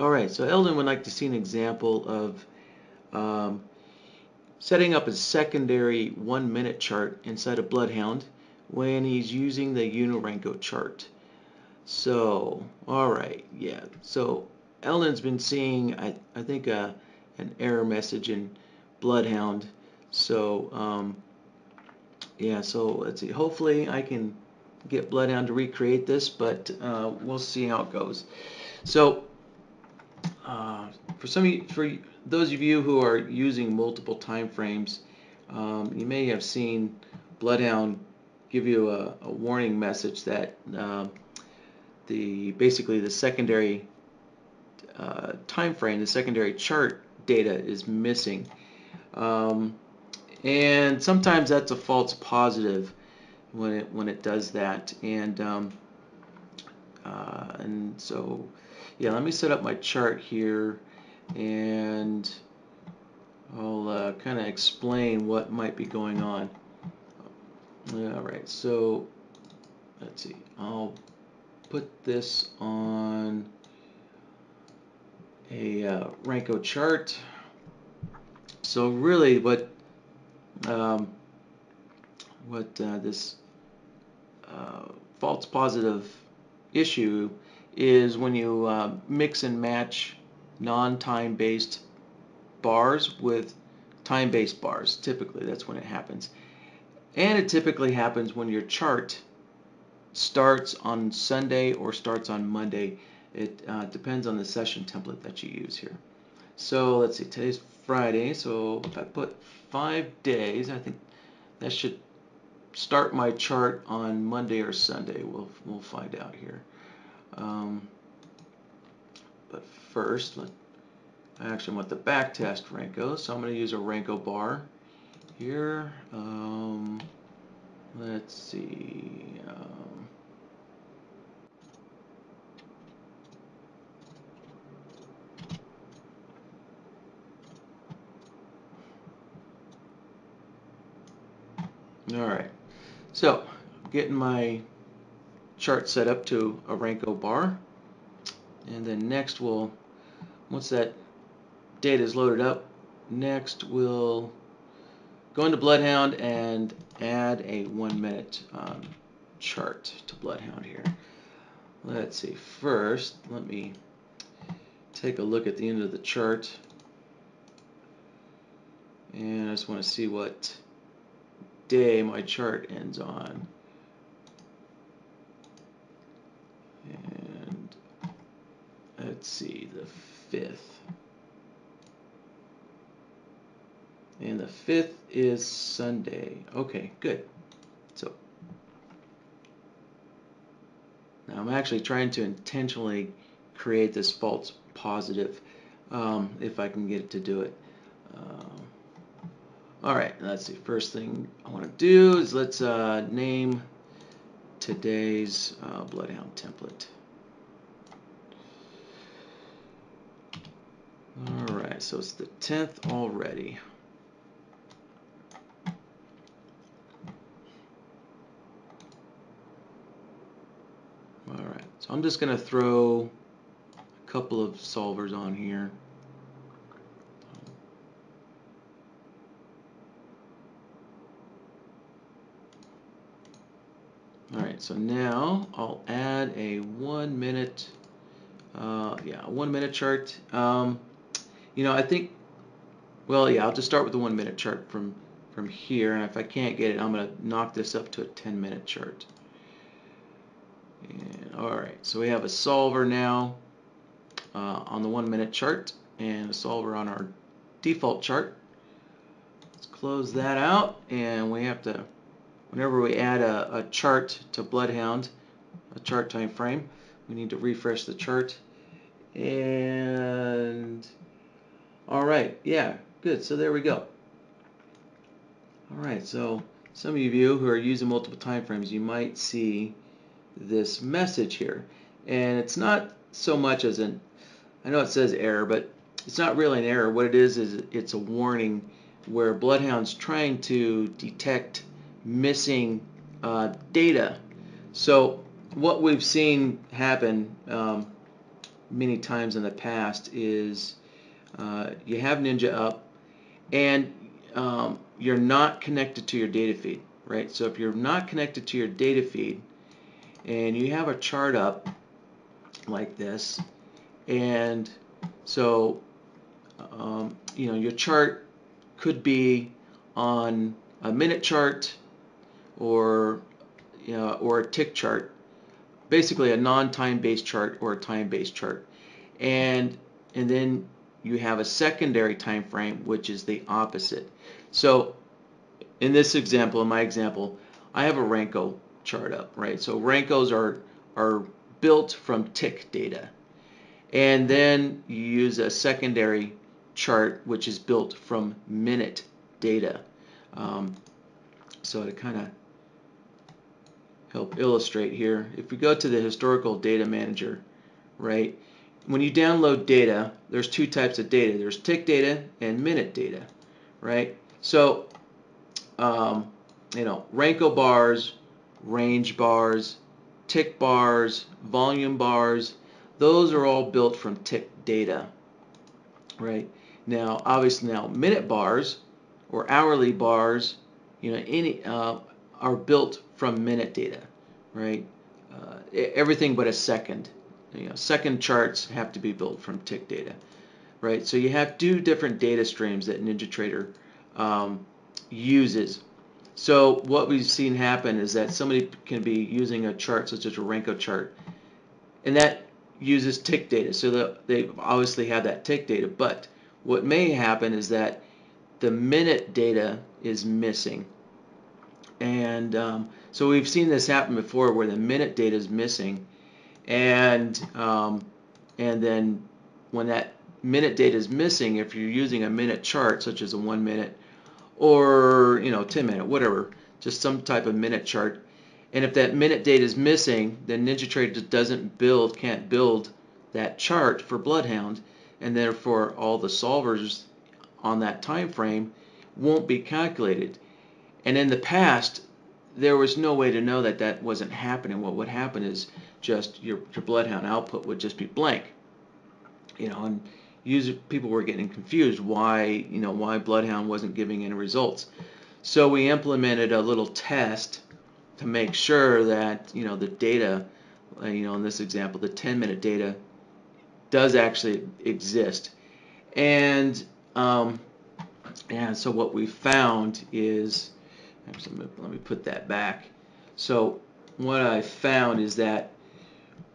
Alright, so Eldon would like to see an example of setting up a secondary 1-minute chart inside of Bloodhound when he's using the Unirenko chart. So, alright, yeah. So Eldon's been seeing, I think, an error message in Bloodhound. So, yeah, so let's see. Hopefully I can get Bloodhound to recreate this, but we'll see how it goes. So, for those of you who are using multiple time frames, you may have seen Bloodhound give you a warning message that basically the secondary time frame, the secondary chart data is missing, and sometimes that's a false positive when it does that, and so. Yeah, let me set up my chart here, and I'll kind of explain what might be going on. All right, so let's see. I'll put this on a Renko chart. So really, what this false positive issue is when you mix and match non-time based bars with time based bars. Typically that's when it happens, and it typically happens when your chart starts on Sunday or starts on Monday. It depends on the session template that you use here. So let's see, today's Friday, so if I put 5 days, I think that should start my chart on Monday or Sunday. We'll find out here. But first, I actually want the back test Renko, so I'm going to use a Renko bar here. Let's see. All right, so I'm getting my chart set up to a Renko bar, and then next we'll, once that data is loaded up, next we'll go into Bloodhound and add a 1-minute chart to Bloodhound here. Let's see, first let me take a look at the end of the chart, and I just want to see what day my chart ends on. And let's see, the 5th. And the 5th is Sunday. Okay, good. So now I'm actually trying to intentionally create this false positive, if I can get it to do it. All right, let's see. First thing I want to do is let's name today's Bloodhound template. All right, so it's the 10th already. All right, so I'm just going to throw a couple of solvers on here. So now I'll add a 1-minute, yeah, 1-minute chart. You know, I think, well, yeah, I'll just start with the 1-minute chart from here, and if I can't get it, I'm going to knock this up to a 10-minute chart. And, all right, so we have a solver now on the 1-minute chart, and a solver on our default chart. Let's close that out, and we have to. Whenever we add a chart to Bloodhound, a chart time frame, we need to refresh the chart. And all right, yeah, good. So there we go. All right, so some of you who are using multiple time frames, you might see this message here, and it's not so much as an, I know it says error, but it's not really an error. What it is it's a warning where Bloodhound's trying to detect missing data. So what we've seen happen many times in the past is you have Ninja up and you're not connected to your data feed, right? So if you're not connected to your data feed and you have a chart up like this, and so you know, your chart could be on a minute chart or, you know, or a tick chart, basically a non-time-based chart or a time-based chart, and then you have a secondary time frame, which is the opposite. So in this example, in my example, I have a Renko chart up, right? So Renkos are built from tick data, and then you use a secondary chart which is built from minute data. So to kind of help illustrate here, if we go to the historical data manager, right, when you download data, there's two types of data. There's tick data and minute data, right? So you know, Renko bars, range bars, tick bars, volume bars, those are all built from tick data, right? Now obviously now minute bars or hourly bars, you know, any are built from minute data, right? Everything but a second. You know, second charts have to be built from tick data, right? So you have two different data streams that NinjaTrader uses. So what we've seen happen is that somebody can be using a chart such as a Renko chart, and that uses tick data. So they obviously have that tick data, but what may happen is that the minute data is missing. And so we've seen this happen before where the minute data is missing, and then when that minute data is missing, if you're using a minute chart such as a 1 minute or, you know, 10 minute, whatever, just some type of minute chart, and if that minute data is missing, then NinjaTrader doesn't build, can't build that chart for Bloodhound, and therefore all the solvers on that time frame won't be calculated. And in the past, there was no way to know that that wasn't happening. What would happen is just your Bloodhound output would just be blank, you know, and people were getting confused why, you know, why Bloodhound wasn't giving any results. So we implemented a little test to make sure that, you know, the data, you know, in this example, the 10-minute data does actually exist. And so what we found is, actually, let me put that back. So what I found is that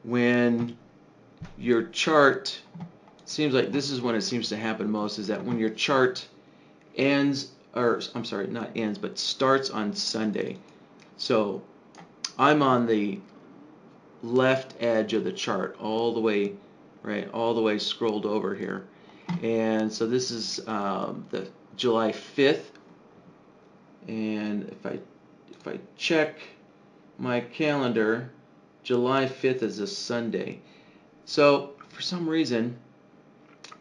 when your chart, seems like this is when it seems to happen most, is that when your chart ends, or I'm sorry, not ends, but starts on Sunday. So I'm on the left edge of the chart all the way, right, all the way scrolled over here. And so this is the July 5th. And if I check my calendar, July 5th is a Sunday. So for some reason,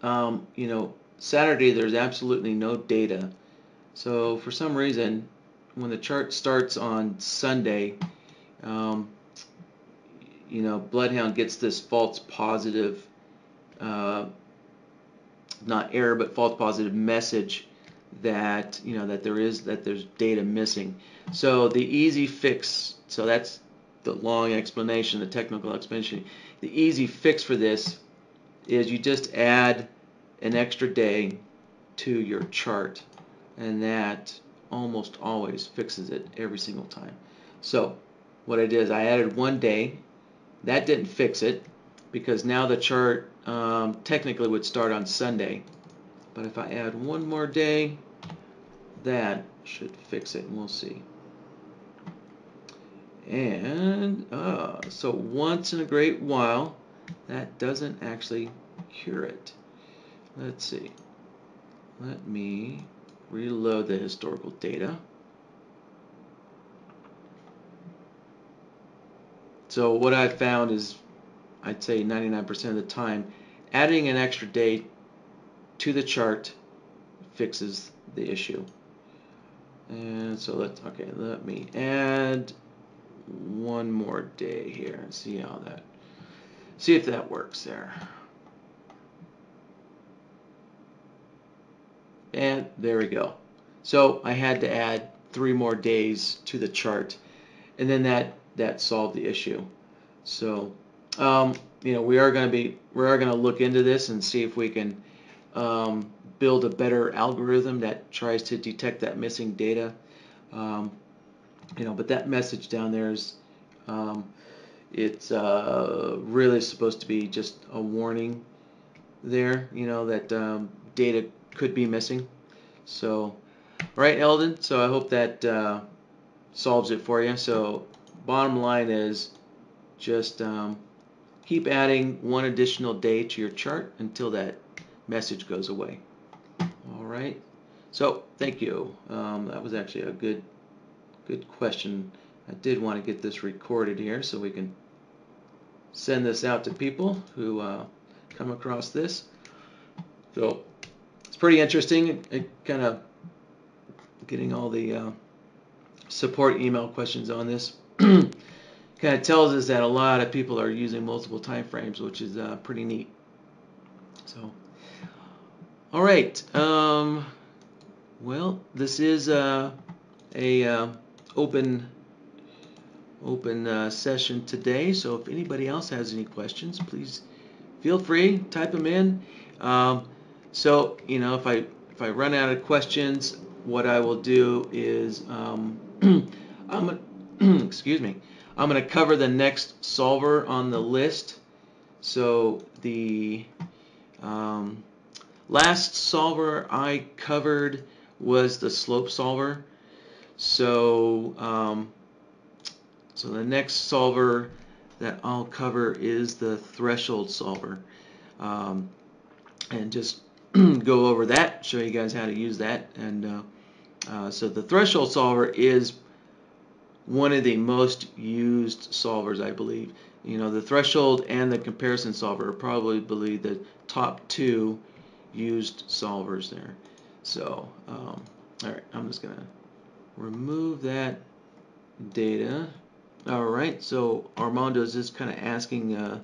you know, Saturday there's absolutely no data. So for some reason, when the chart starts on Sunday, you know, Bloodhound gets this false positive, not error, but false positive message that, you know, that there's data missing. So the easy fix, so that's the long explanation, the technical explanation. The easy fix for this is you just add an extra day to your chart, and that almost always fixes it every single time. So what I did is I added 1 day. That didn't fix it because now the chart technically would start on Sunday. But if I add 1 more day, that should fix it, and we'll see. And so once in a great while, that doesn't actually cure it. Let's see. Let me reload the historical data. So what I found is, I'd say 99% of the time, adding an extra day to the chart fixes the issue. And so let's, okay, let me add 1 more day here and see how that, see if that works there. and there we go. So I had to add 3 more days to the chart, and then that solved the issue. So you know, we are going to look into this and see if we can build a better algorithm that tries to detect that missing data. You know, but that message down there is it's really supposed to be just a warning there, you know, that data could be missing. So, right, Eldon, so I hope that solves it for you. So bottom line is just keep adding 1 additional day to your chart until that message goes away. All right, so thank you. That was actually a good question. I did want to get this recorded here so we can send this out to people who come across this. So it's pretty interesting. It kind of getting all the support email questions on this kind of tells us that a lot of people are using multiple time frames, which is pretty neat. So, all right. Well, this is a open session today, so if anybody else has any questions, please feel free, type them in. So, you know, if I run out of questions, what I will do is I'm gonna, excuse me, I'm going to cover the next solver on the list. So the last solver I covered was the slope solver. So so the next solver that I'll cover is the threshold solver, and just go over that, show you guys how to use that. And so the threshold solver is one of the most used solvers, I believe. You know, the threshold and the comparison solver are probably the top 2 used solvers there. So all right, I'm just gonna remove that data. All right, so Armando is just kind of asking a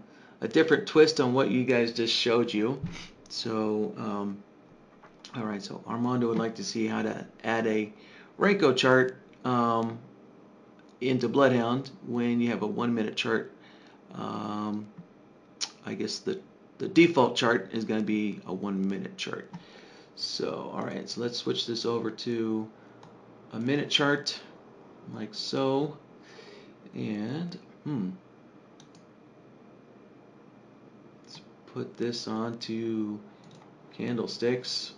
different twist on what you guys just showed you. So, all right, so Armando would like to see how to add a Renko chart into Bloodhound when you have a 1-minute chart. I guess the default chart is going to be a 1-minute chart. So, all right, so let's switch this over to a minute chart, like so. And let's put this on to candlesticks.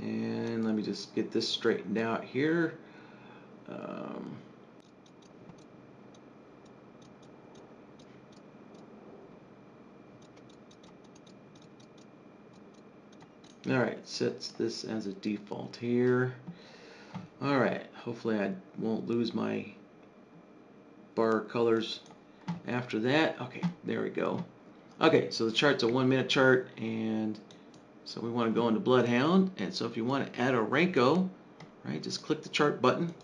And let me just get this straightened out here. All right, sets this as a default here. All right, hopefully I won't lose my bar colors after that. Okay, there we go. Okay, so the chart's a 1-minute chart, and so we want to go into Bloodhound. And so if you want to add a Renko, right, just click the chart button,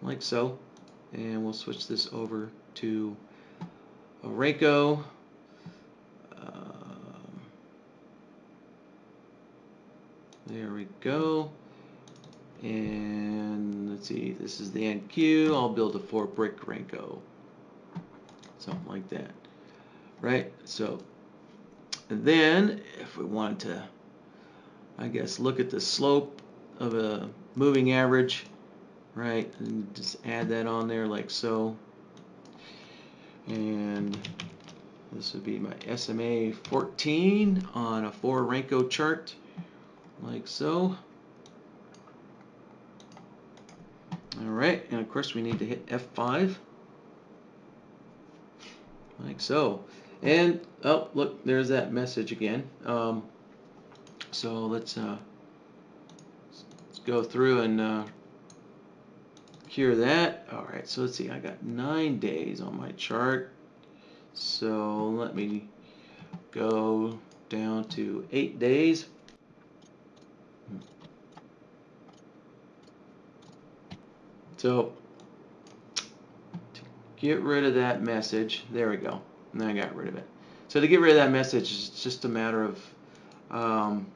like so, and we'll switch this over to a Renko. There we go. And let's see, this is the NQ. I'll build a 4-brick Renko, something like that, right? So, and then if we wanted to, I guess, look at the slope of a moving average, right? And just add that on there like so. And this would be my SMA 14 on a 4 Renko chart, like so. All right, and of course we need to hit F5, like so. And oh, look, there's that message again. So let's go through and cure that. All right, so let's see, I got 9 days on my chart, so let me go down to 8 days. So, to get rid of that message, there we go. and then I got rid of it. So to get rid of that message is just a matter of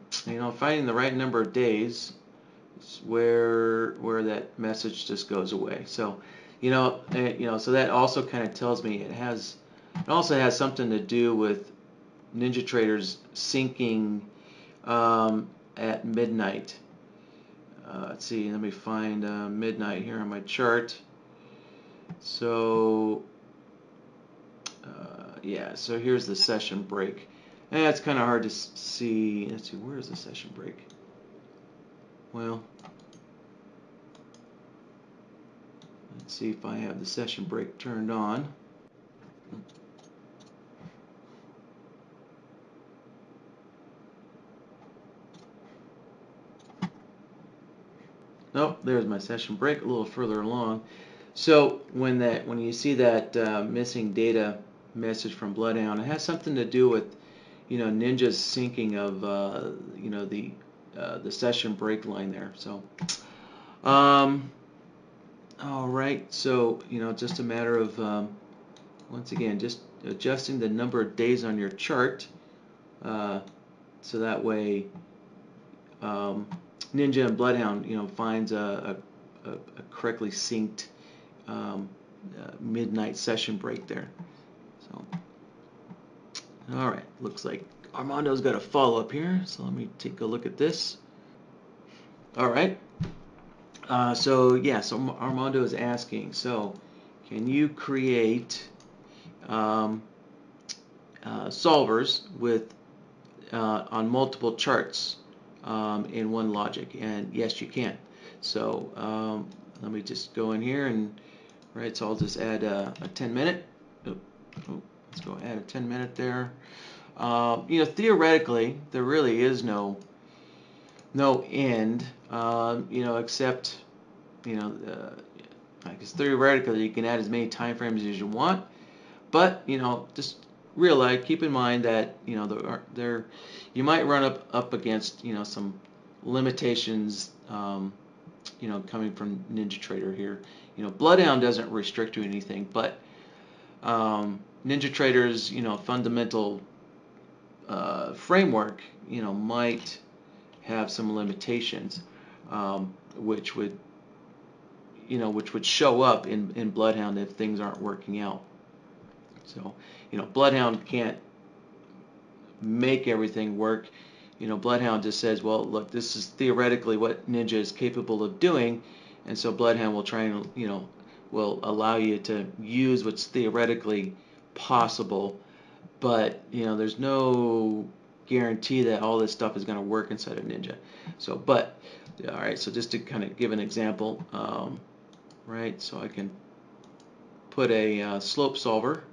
finding the right number of days where that message just goes away. So so that also kind of tells me it also has something to do with NinjaTrader's syncing at midnight. Let's see, let me find midnight here on my chart. So yeah, so here's the session break. And it's kind of hard to see. Let's see, where is the session break? Well, let's see if I have the session break turned on. Nope, there's my session break a little further along. So when you see that missing data message from Bloodhound, it has something to do with Ninja's syncing of the session break line there. So all right, so just a matter of once again just adjusting the number of days on your chart so that way Ninja and Bloodhound finds a correctly synced midnight session break there. So all right, looks like Armando's got a follow up here, so let me take a look at this. All right, so yeah, so Armando is asking, so can you create solvers with on multiple charts in one logic? And yes, you can. So let me just go in here and right, so I'll just add a 10-minute. Let's go add a 10-minute there. Theoretically, there really is no end. Except I guess theoretically you can add as many time frames as you want. But just realize, keep in mind that you might run up against some limitations. Coming from NinjaTrader here. Bloodhound doesn't restrict you anything, but NinjaTrader's fundamental framework might have some limitations, which would show up in Bloodhound if things aren't working out. So Bloodhound can't make everything work. Bloodhound just says, well, look, this is theoretically what Ninja is capable of doing, and so Bloodhound will try and, will allow you to use what's theoretically possible, but, there's no guarantee that all this stuff is going to work inside of Ninja. So, but, all right, so just to kind of give an example, right, so I can put a slope solver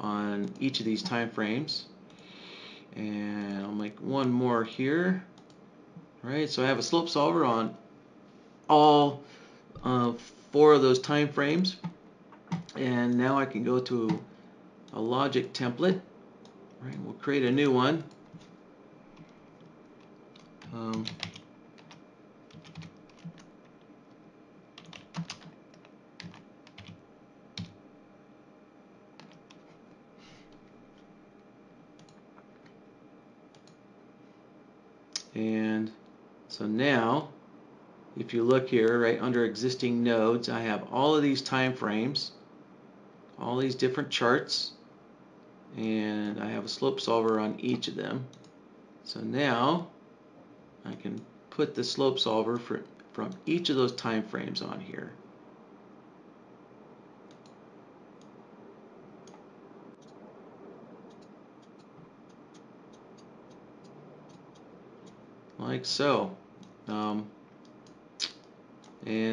on each of these time frames. And I'll make one more here. All right, so I have a slope solver on all 4 of those time frames, and now I can go to a logic template. All right, we'll create a new one. And so now, if you look here, right under existing nodes, I have all of these time frames, all these different charts, and I have a slope solver on each of them. So now I can put the slope solver from each of those time frames on here. Like so, and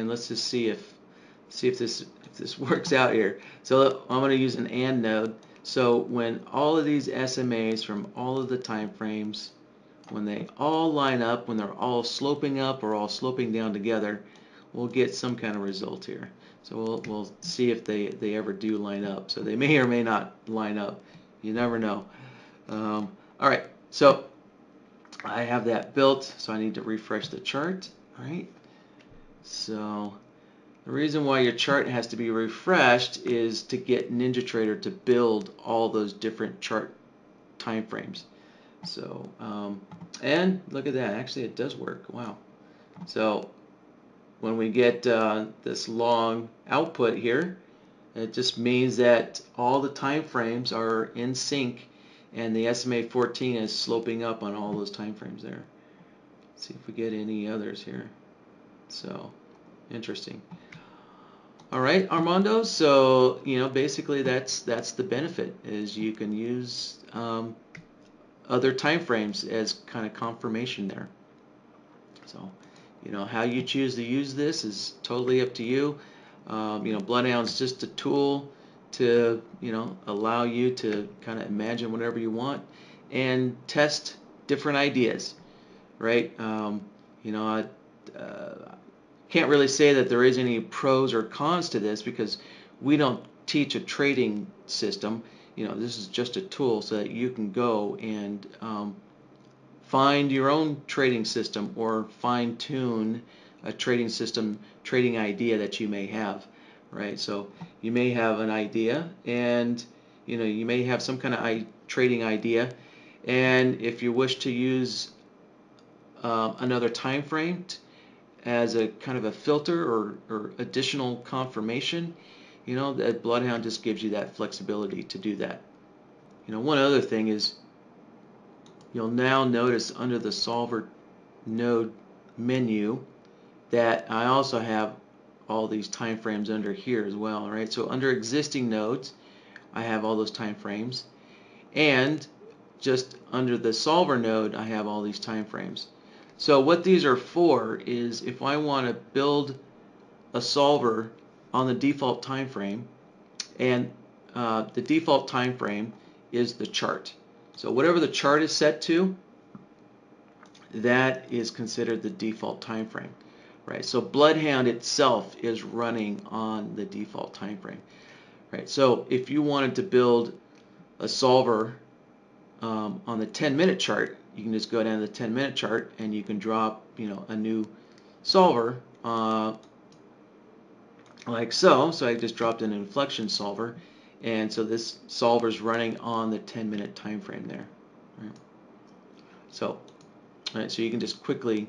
let's just see if this works out here. So I'm going to use an AND node. So when all of these SMAs from all of the time frames, when they all line up, when they're all sloping up or all sloping down together, we'll get some kind of result here. So we'll see if they ever do line up. So they may or may not line up. You never know. All right, so I have that built, so I need to refresh the chart. All right, so The reason why your chart has to be refreshed is to get NinjaTrader to build all those different chart time frames. So, and look at that, actually it does work, wow. So when we get this long output here, it just means that all the time frames are in sync and the SMA 14 is sloping up on all those time frames there. Let's see if we get any others here. So interesting. All right, Armando, so you know basically that's the benefit, is you can use other time frames as kind of confirmation there. So you know how you choose to use this is totally up to you. You know, Bloodhound's just a tool to, you know, allow you to kind of imagine whatever you want and test different ideas, right? You know, I can't really say that there is any pros or cons to this because we don't teach a trading system. You know, this is just a tool so that you can go and find your own trading system or fine-tune a trading system, trading idea that you may have, right? So you may have an idea, and you know you may have some kind of trading idea, and if you wish to use another time frame as a kind of a filter or additional confirmation, you know that Bloodhound just gives you that flexibility to do that. You know, one other thing is you'll now notice under the solver node menu that I also have all these time frames under here as well, right? So under existing nodes, I have all those time frames, and just under the solver node, I have all these time frames. So what these are for is if I want to build a solver on the default time frame, and the default time frame is the chart. So whatever the chart is set to, that is considered the default time frame. Right, so Bloodhound itself is running on the default time frame. Right, so if you wanted to build a solver on the 10-minute chart, you can just go down to the 10-minute chart and you can drop, you know, a new solver like so. So I just dropped an inflection solver, and so this solver is running on the 10-minute time frame there. Right. So, all right, so you can just quickly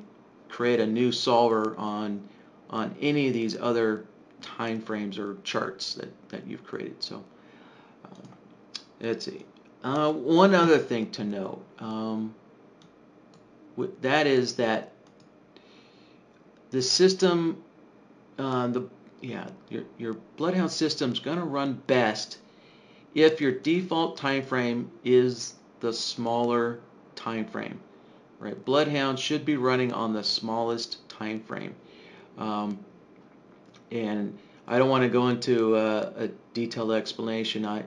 create a new solver on any of these other time frames or charts that you've created. So let's see. One other thing to note, that is that the system, your Bloodhound system's going to run best if your default time frame is the smaller time frame. Right. Bloodhound should be running on the smallest time frame, and I don't want to go into a detailed explanation. I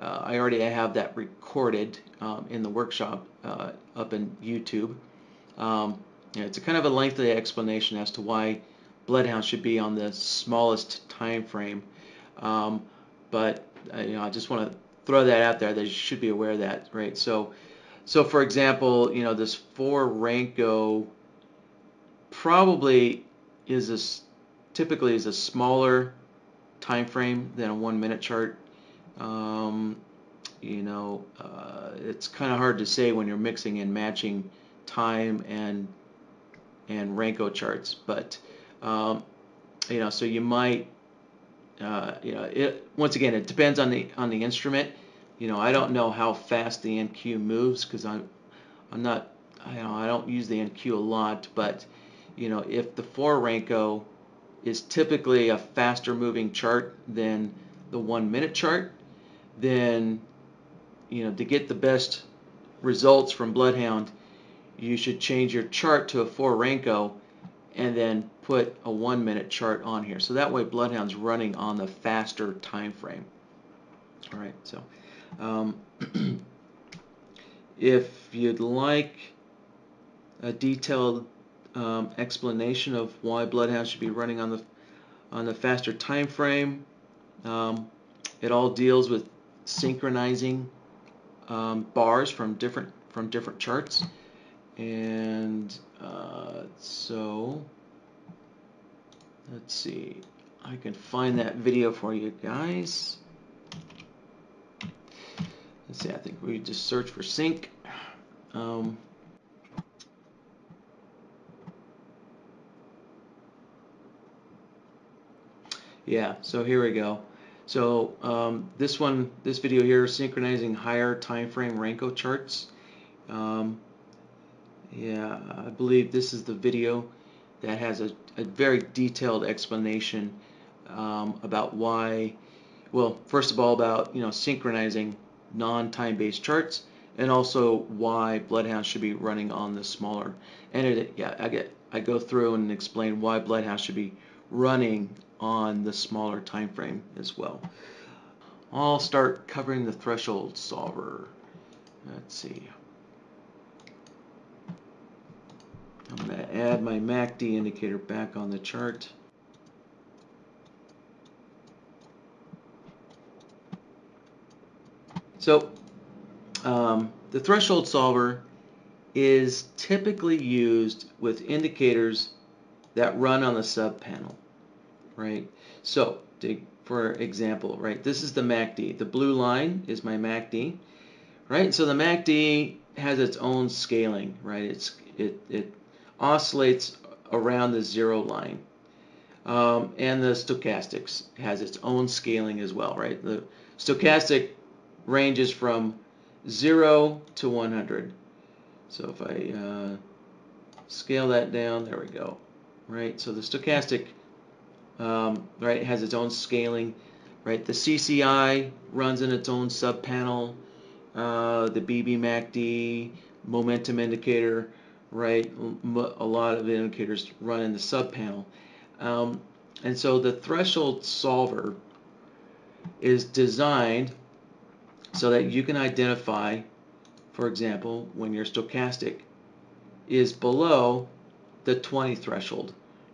already have that recorded in the workshop up in YouTube. You know, it's a kind of a lengthy explanation as to why Bloodhound should be on the smallest time frame, but you know, I just want to throw that out there that you should be aware of that, right? So for example, you know, this 4 Renko probably typically is a smaller time frame than a 1-minute chart. You know, it's kind of hard to say when you're mixing and matching time and Renko charts, but you know, so you might, you know, once again, it depends on the instrument. You know, I don't know how fast the NQ moves because I don't use the NQ a lot, but you know, if the 4 Renko is typically a faster moving chart than the 1-minute chart, then you know, to get the best results from Bloodhound, you should change your chart to a 4 Renko and then put a 1-minute chart on here. So that way Bloodhound's running on the faster time frame. All right, so if you'd like a detailed explanation of why Bloodhound should be running on the faster time frame, it all deals with synchronizing bars from different charts, and so let's see. I can find that video for you guys. Let's see, I think we just search for sync. Yeah, so here we go. So this video here, synchronizing higher time frame Renko charts. Yeah, I believe this is the video that has a very detailed explanation about why. Well, first of all, about synchronizing non-time-based charts, and also why Bloodhound should be running on the smaller. And I go through and explain why Bloodhound should be running on the smaller time frame as well. I'll start covering the threshold solver. Let's see. I'm going to add my MACD indicator back on the chart. So the threshold solver is typically used with indicators that run on the sub panel. Right, so for example, right, this is the MACD. The blue line is my MACD, right? So the MACD has its own scaling, right? It oscillates around the zero line, and the stochastics has its own scaling as well, right? The stochastic ranges from 0 to 100. So if I scale that down, there we go, right? So the stochastic right, it has its own scaling, right? The CCI runs in its own sub panel, the BBMACD momentum indicator, right? A lot of indicators run in the sub panel, and so the threshold solver is designed so that you can identify, for example, when your stochastic is below the 20 threshold.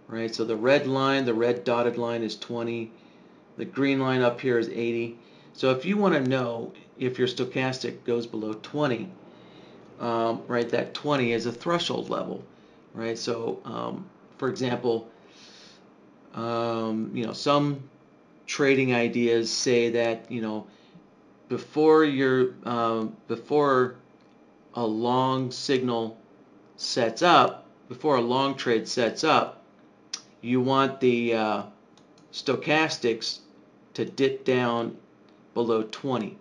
Right, so the red line, the red dotted line is 20. The green line up here is 80. So if you want to know if your stochastic goes below 20, right, that 20 is a threshold level, right? So for example, some trading ideas say that before your before a long signal sets up, before a long trade sets up, you want the stochastics to dip down below 20,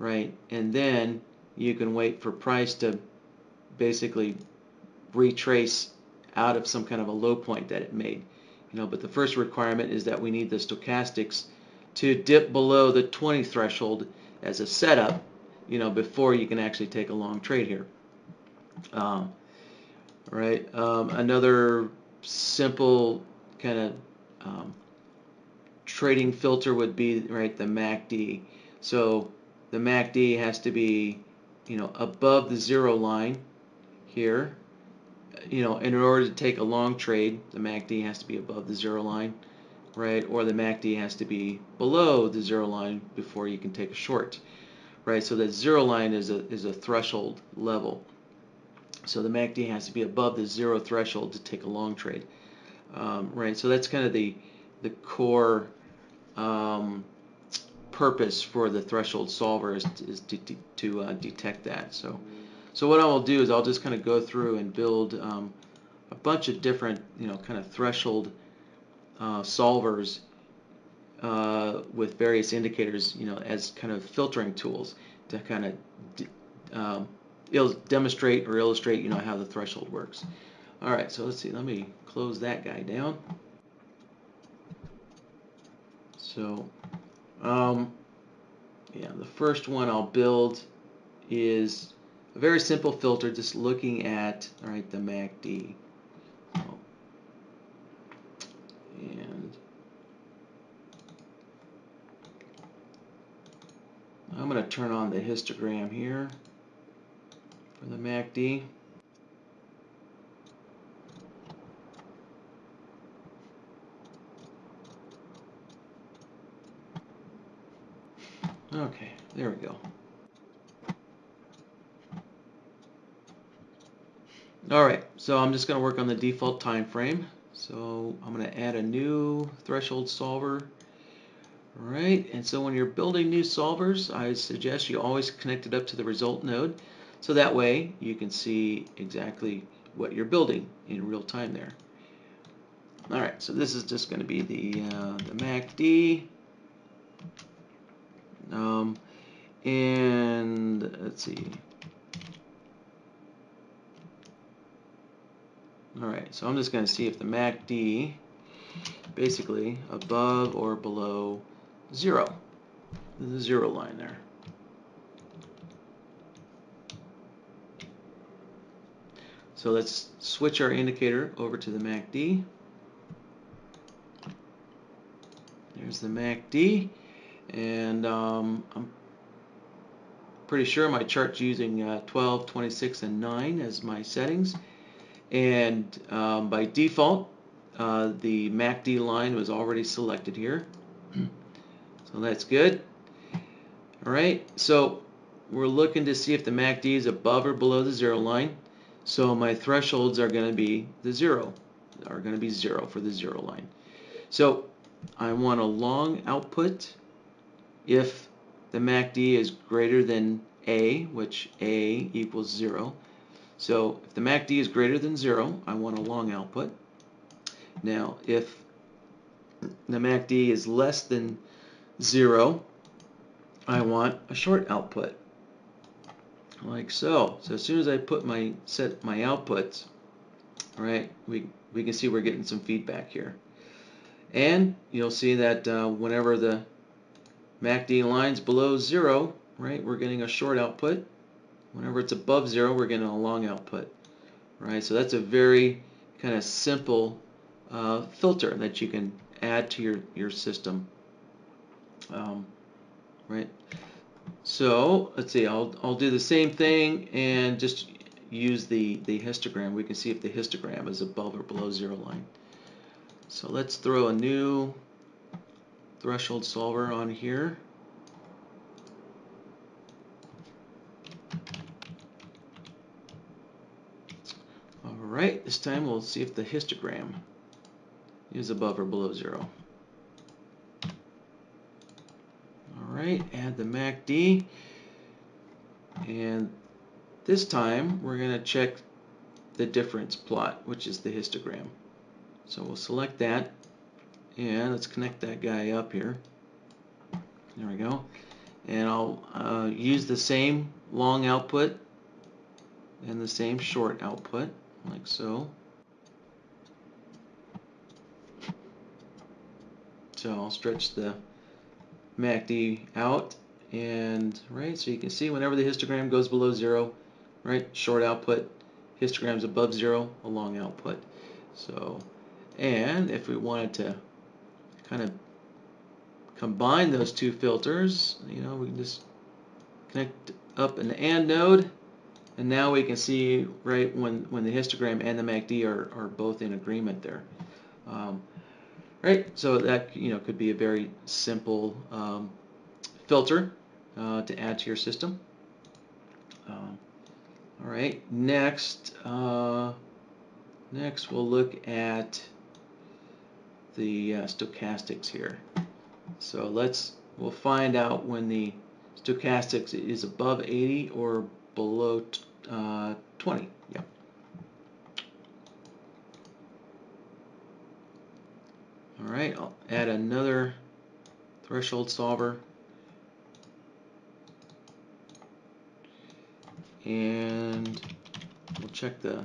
right? And then you can wait for price to basically retrace out of some kind of a low point that it made. But the first requirement is that we need the stochastics to dip below the 20 threshold as a setup, before you can actually take a long trade here. Right? Another simple kind of trading filter would be, right, the MACD. So the MACD has to be, above the zero line here, in order to take a long trade. The MACD has to be above the zero line, right? Or the MACD has to be below the zero line before you can take a short, right? So that zero line is a threshold level. So the MACD has to be above the zero threshold to take a long trade, right? So that's kind of the core purpose for the threshold solver is to detect that. So what I will do is I'll just kind of go through and build a bunch of different kind of threshold solvers with various indicators as kind of filtering tools to kind of it'll demonstrate or illustrate how the threshold works. All right, so let's see, let me close that guy down. So yeah, the first one I'll build is a very simple filter, just looking at, all right, the MACD. So, and I'm going to turn on the histogram here for the MACD. Okay, there we go. All right, so I'm just going to work on the default time frame. So I'm going to add a new threshold solver. All right, and so when you're building new solvers, I suggest you always connect it up to the result node, so that way you can see exactly what you're building in real time there. All right, so this is just going to be the MACD, and let's see. All right, so I'm just going to see if the MACD basically above or below zero, the zero line there. So let's switch our indicator over to the MACD. There's the MACD, and I'm pretty sure my chart's using 12, 26, and 9 as my settings, and by default the MACD line was already selected here, so that's good. All right, so we're looking to see if the MACD is above or below the zero line, so my thresholds are going to be zero for the zero line. So I want a long output if the MACD is greater than A, which A equals 0. So if the MACD is greater than 0, I want a long output. Now, if the MACD is less than 0, I want a short output, like so. So as soon as I put my my outputs, all right, we can see we're getting some feedback here. And you'll see that whenever the MACD line's below zero, right, we're getting a short output. Whenever it's above zero, we're getting a long output, right? So that's a very kind of simple filter that you can add to your system, right? So let's see. I'll do the same thing and just use the histogram. We can see if the histogram is above or below zero line. So let's throw a new threshold solver on here. All right, this time we'll see if the histogram is above or below zero. All right, add the MACD. And this time we're going to check the difference plot, which is the histogram. So we'll select that, and let's connect that guy up here. There we go. And I'll use the same long output and the same short output, like so. So I'll stretch the MACD out, and right, so you can see whenever the histogram goes below zero, right, short output, histogram's above zero, a long output. So. And if we wanted to kind of combine those two filters, you know, we can just connect up an AND node, and now we can see right when the histogram and the MACD are both in agreement there, right? So that, you know, could be a very simple filter to add to your system. All right, next, next we'll look at the stochastics here. So we'll find out when the stochastics is above 80 or below 20. Yeah. All right, I'll add another threshold solver, and we'll check the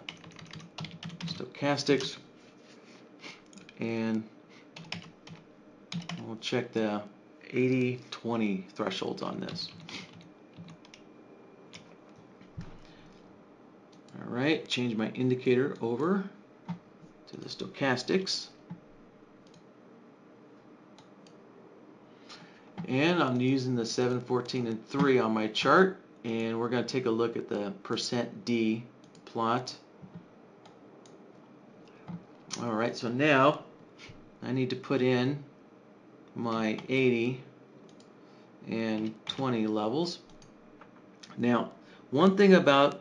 stochastics, and we'll check the 80-20 thresholds on this. All right, change my indicator over to the stochastics. And I'm using the 7, 14, and 3 on my chart, and we're going to take a look at the %D plot. All right, so now I need to put in my 80 and 20 levels. Now, one thing that's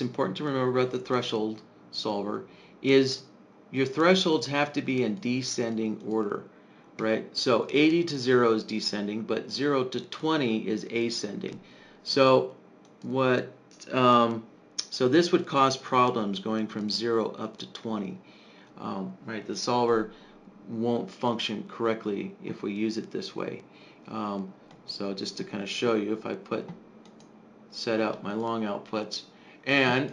important to remember about the threshold solver is your thresholds have to be in descending order, right? So 80 to 0 is descending, but 0 to 20 is ascending. So what? So this would cause problems going from 0 up to 20, right? The solver won't function correctly if we use it this way. So just to kind of show you, if I set up my long outputs, and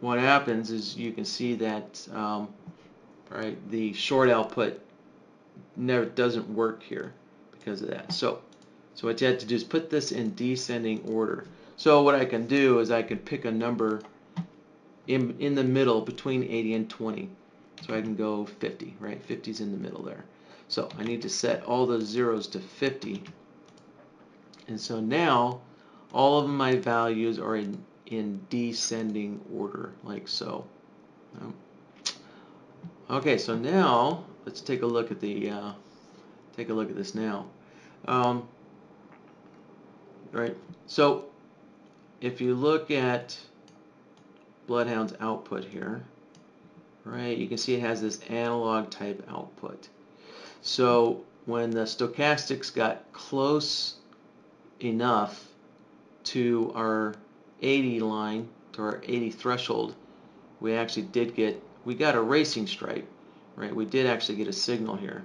what happens is you can see that right, the short output never doesn't work here because of that. So what you have to do is put this in descending order. So what I can do is I can pick a number in the middle between 80 and 20. So I can go 50, right? 50 is in the middle there. So I need to set all those zeros to 50. And so now all of my values are in descending order, like so. Okay, so now let's take a look at the this now. Right. So if you look at Bloodhound's output here, right, you can see it has this analog type output. So when the stochastics got close enough to our 80 line, to our 80 threshold, we actually did get, we got a racing stripe, right? We did actually get a signal here.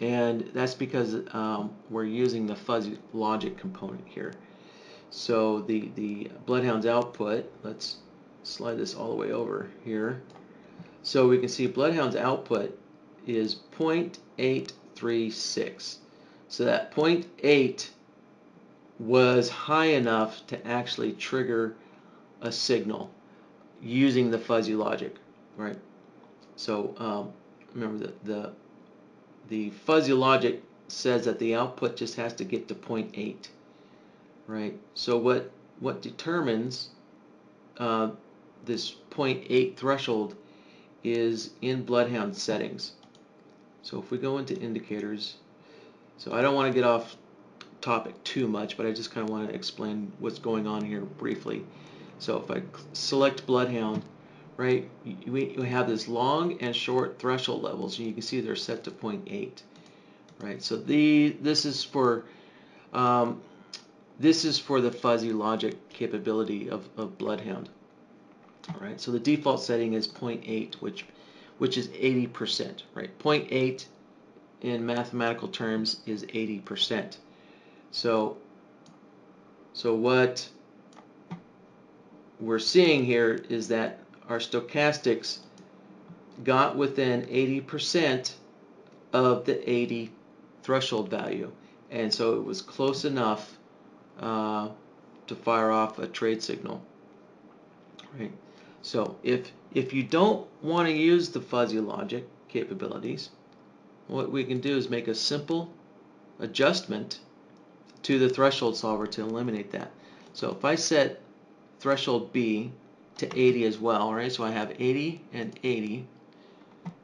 And that's because we're using the fuzzy logic component here. So the Bloodhound's output, let's slide this all the way over here. So we can see Bloodhound's output is 0.836. So that 0.8 was high enough to actually trigger a signal using the fuzzy logic, right? So remember that the fuzzy logic says that the output just has to get to 0.8, right? So what determines this 0.8 threshold is in Bloodhound settings. So if we go into indicators, so I don't want to get off topic too much, but I just kind of want to explain what's going on here briefly. So if I select Bloodhound, right, we have this long and short threshold levels, and you can see they're set to 0.8, right? So this is for the fuzzy logic capability of Bloodhound. All right, so the default setting is 0.8, which is 80%, right? 0.8 in mathematical terms is 80%. So what we're seeing here is that our stochastics got within 80% of the 80 threshold value, and so it was close enough to fire off a trade signal, right? So if you don't want to use the fuzzy logic capabilities, what we can do is make a simple adjustment to the threshold solver to eliminate that. So if I set threshold B to 80 as well, right? So I have 80 and 80.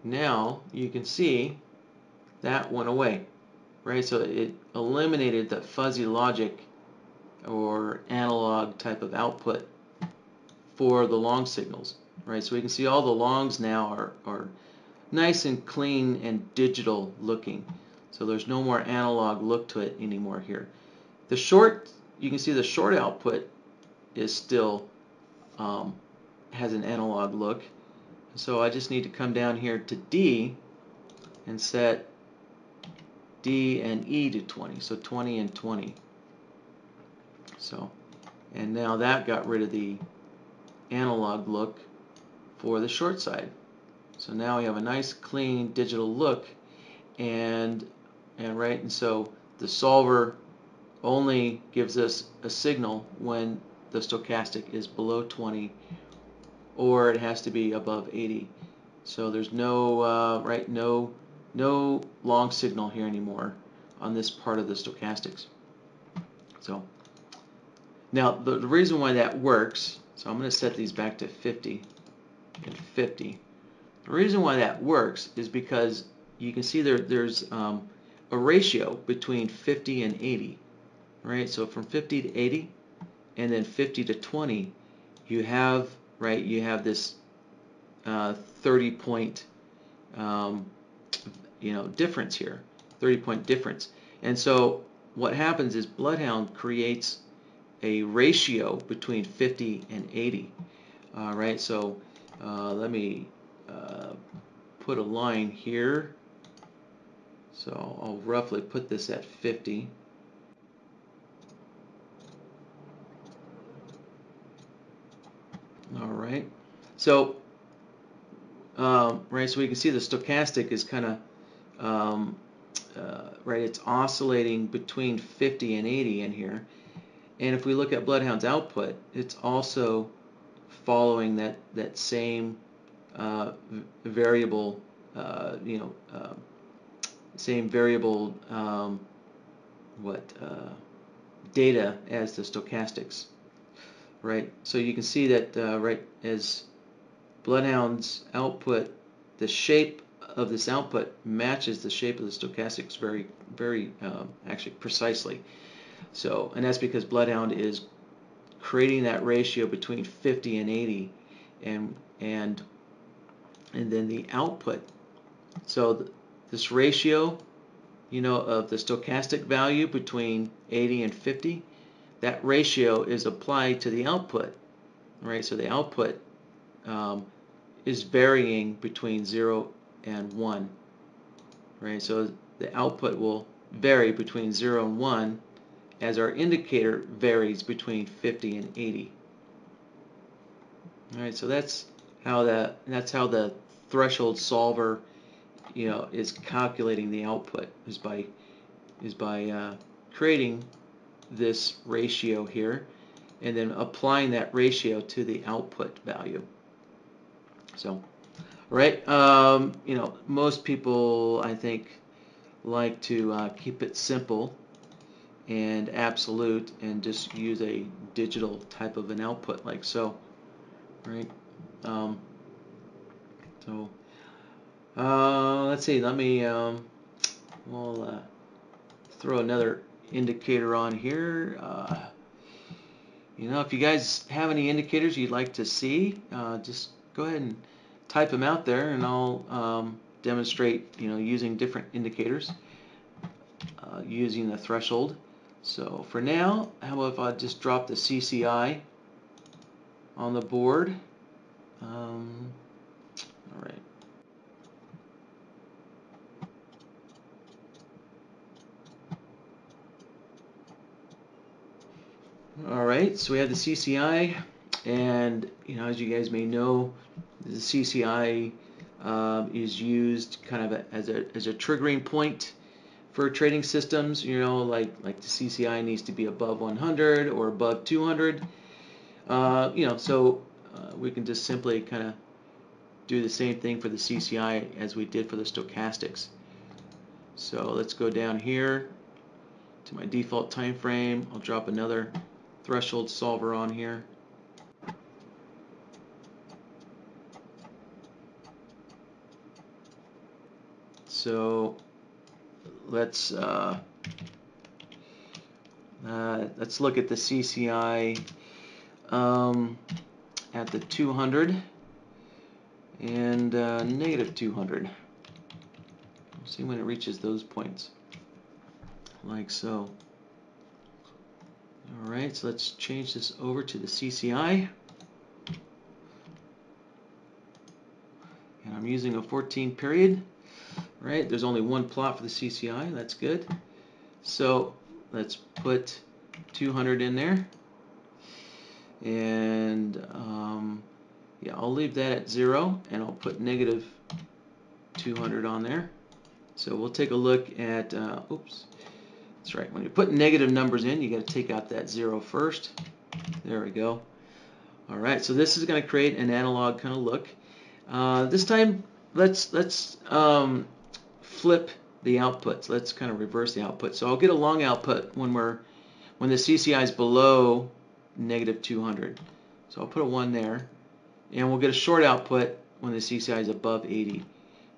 Now you can see that went away, right? So it eliminated that fuzzy logic or analog type of output for the long signals, right? So we can see all the longs now are nice and clean and digital looking. So there's no more analog look to it anymore here. The short, you can see the short output is still has an analog look. So I just need to come down here to D and set D and E to 20. So 20 and 20. So, and now that got rid of the analog look for the short side. So now we have a nice clean digital look, and right, and so the solver only gives us a signal when the stochastic is below 20, or it has to be above 80. So there's no right, no long signal here anymore on this part of the stochastics. So now the reason why that works, so I'm going to set these back to 50 and 50. The reason why that works is because you can see there's a ratio between 50 and 80, right? So from 50 to 80. And then 50 to 20, you have, right, you have this 30 point difference here, 30 point difference. And so what happens is Bloodhound creates a ratio between 50 and 80. All right, so let me put a line here. So I'll roughly put this at 50. All right, so so we can see the stochastic is kind of it's oscillating between 50 and 80 in here. And if we look at Bloodhound's output, it's also following that same variable, data as the stochastics, right? So you can see that as Bloodhound's output, the shape of this output matches the shape of the stochastics very, very actually precisely. So, and that's because Bloodhound is creating that ratio between 50 and 80, and then the output. So this ratio, of the stochastic value between 80 and 50, that ratio is applied to the output, right? So the output is varying between 0 and 1, right? So the output will vary between 0 and 1 as our indicator varies between 50 and 80. All right, so that's how the threshold solver, is calculating the output, is by creating this ratio here and then applying that ratio to the output value. So, right, most people, I think, like to keep it simple and absolute and just use a digital type of an output like so, right? Let's see, let me we'll throw another indicator on here. If you guys have any indicators you'd like to see, just go ahead and type them out there, and I'll demonstrate using different indicators using the threshold. So for now, how about if I just drop the CCI on the board? All right. All right, so we have the CCI, and as you guys may know, the CCI is used kind of as a triggering point for trading systems. Like the CCI needs to be above 100 or above 200. So we can just simply kind of do the same thing for the CCI as we did for the stochastics. So let's go down here to my default time frame. I'll drop another threshold solver on here. So let's look at the CCI at the 200 and negative 200. We'll see when it reaches those points, like so. All right, so let's change this over to the CCI, and I'm using a 14 period. Right, there's only one plot for the CCI, that's good. So let's put 200 in there, and yeah, I'll leave that at 0, and I'll put negative 200 on there. So we'll take a look at oops, that's right, when you put negative numbers in, you got to take out that 0 first. There we go. All right, so this is going to create an analog kind of look. This time, let's flip the outputs. Let's kind of reverse the output. So I'll get a long output when the CCI is below negative 200. So I'll put a 1 there, and we'll get a short output when the CCI is above 80.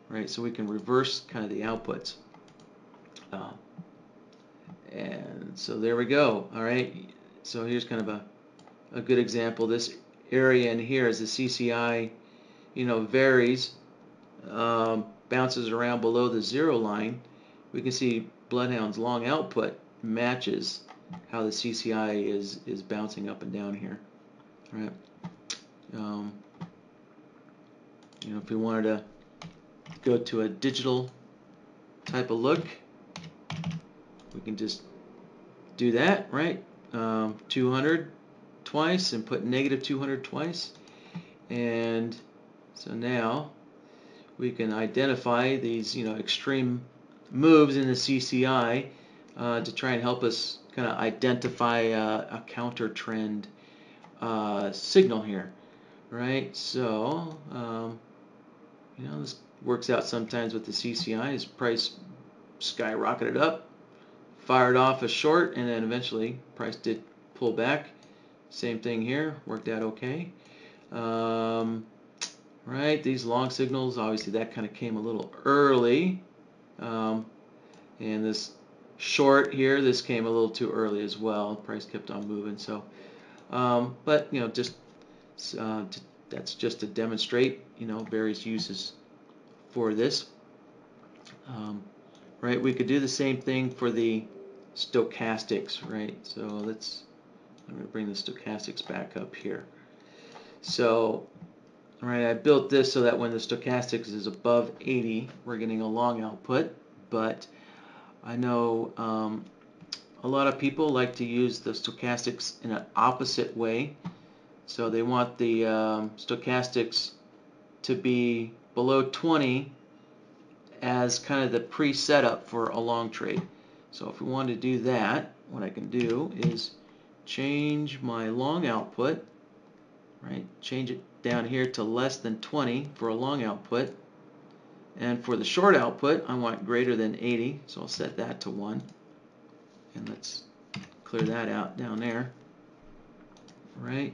Right, so we can reverse kind of the outputs. And so there we go. All right, so here's kind of a good example. This area in here is the CCI you know, varies, bounces around below the zero line, we can see Bloodhound's long output matches how the CCI is bouncing up and down here. All right. You know, if we wanted to go to a digital type of look, we can just do that, right? 200 twice and put negative 200 twice, and so now we can identify these, you know, extreme moves in the CCI to try and help us kind of identify a counter trend signal here, right? So you know, this works out sometimes with the CCI. As price skyrocketed up, fired off a short, and then eventually price did pull back. Same thing here, worked out okay. Right, these long signals, obviously that kind of came a little early, and this short here, this came a little too early as well. Price kept on moving. So but you know, just that's just to demonstrate, you know, various uses for this. Right, we could do the same thing for the stochastics, right? So let's, I'm going to bring the stochastics back up here. So, all right, I built this so that when the stochastics is above 80, we're getting a long output. But I know a lot of people like to use the stochastics in an opposite way. So they want the stochastics to be below 20 as kind of the pre-setup for a long trade. So if we want to do that, what I can do is change my long output, right? Change it down here to less than 20 for a long output. And for the short output, I want greater than 80, so I'll set that to 1. And let's clear that out down there. All right.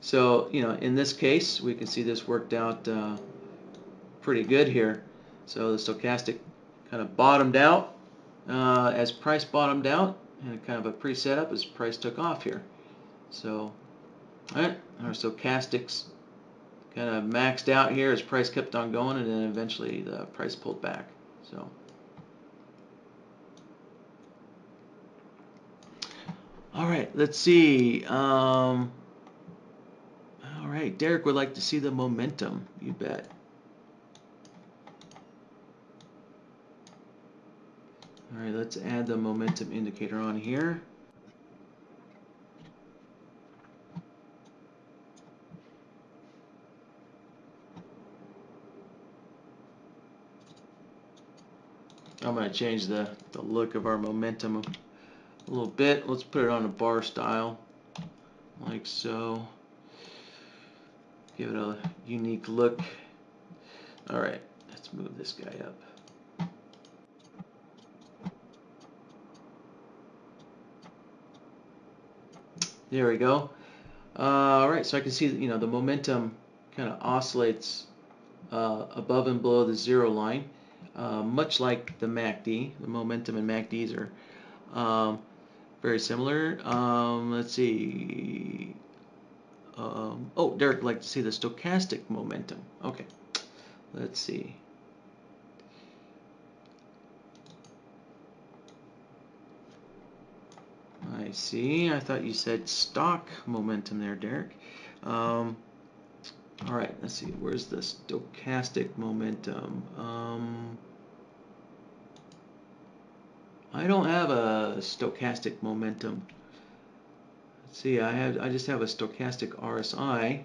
So, you know, in this case, we can see this worked out pretty good here. So the stochastic kind of bottomed out as price bottomed out, and kind of a pre-setup as price took off here. So, all right, our stochastics kind of maxed out here as price kept on going, and then eventually the price pulled back. So, all right, let's see. All right, Derek would like to see the momentum. You bet. All right, let's add the momentum indicator on here. I'm going to change the look of our momentum a little bit. Let's put it on a bar style, like so. Give it a unique look. All right, let's move this guy up. There we go. All right, so I can see, you know, the momentum kind of oscillates above and below the zero line, much like the MACD. The momentum and MACDs are very similar. Let's see. Oh, Derek would like to see the stochastic momentum. Okay, let's see. I see. I thought you said stock momentum there, Derek. All right, let's see. Where's the stochastic momentum? I don't have a stochastic momentum. Let's see. I just have a stochastic RSI.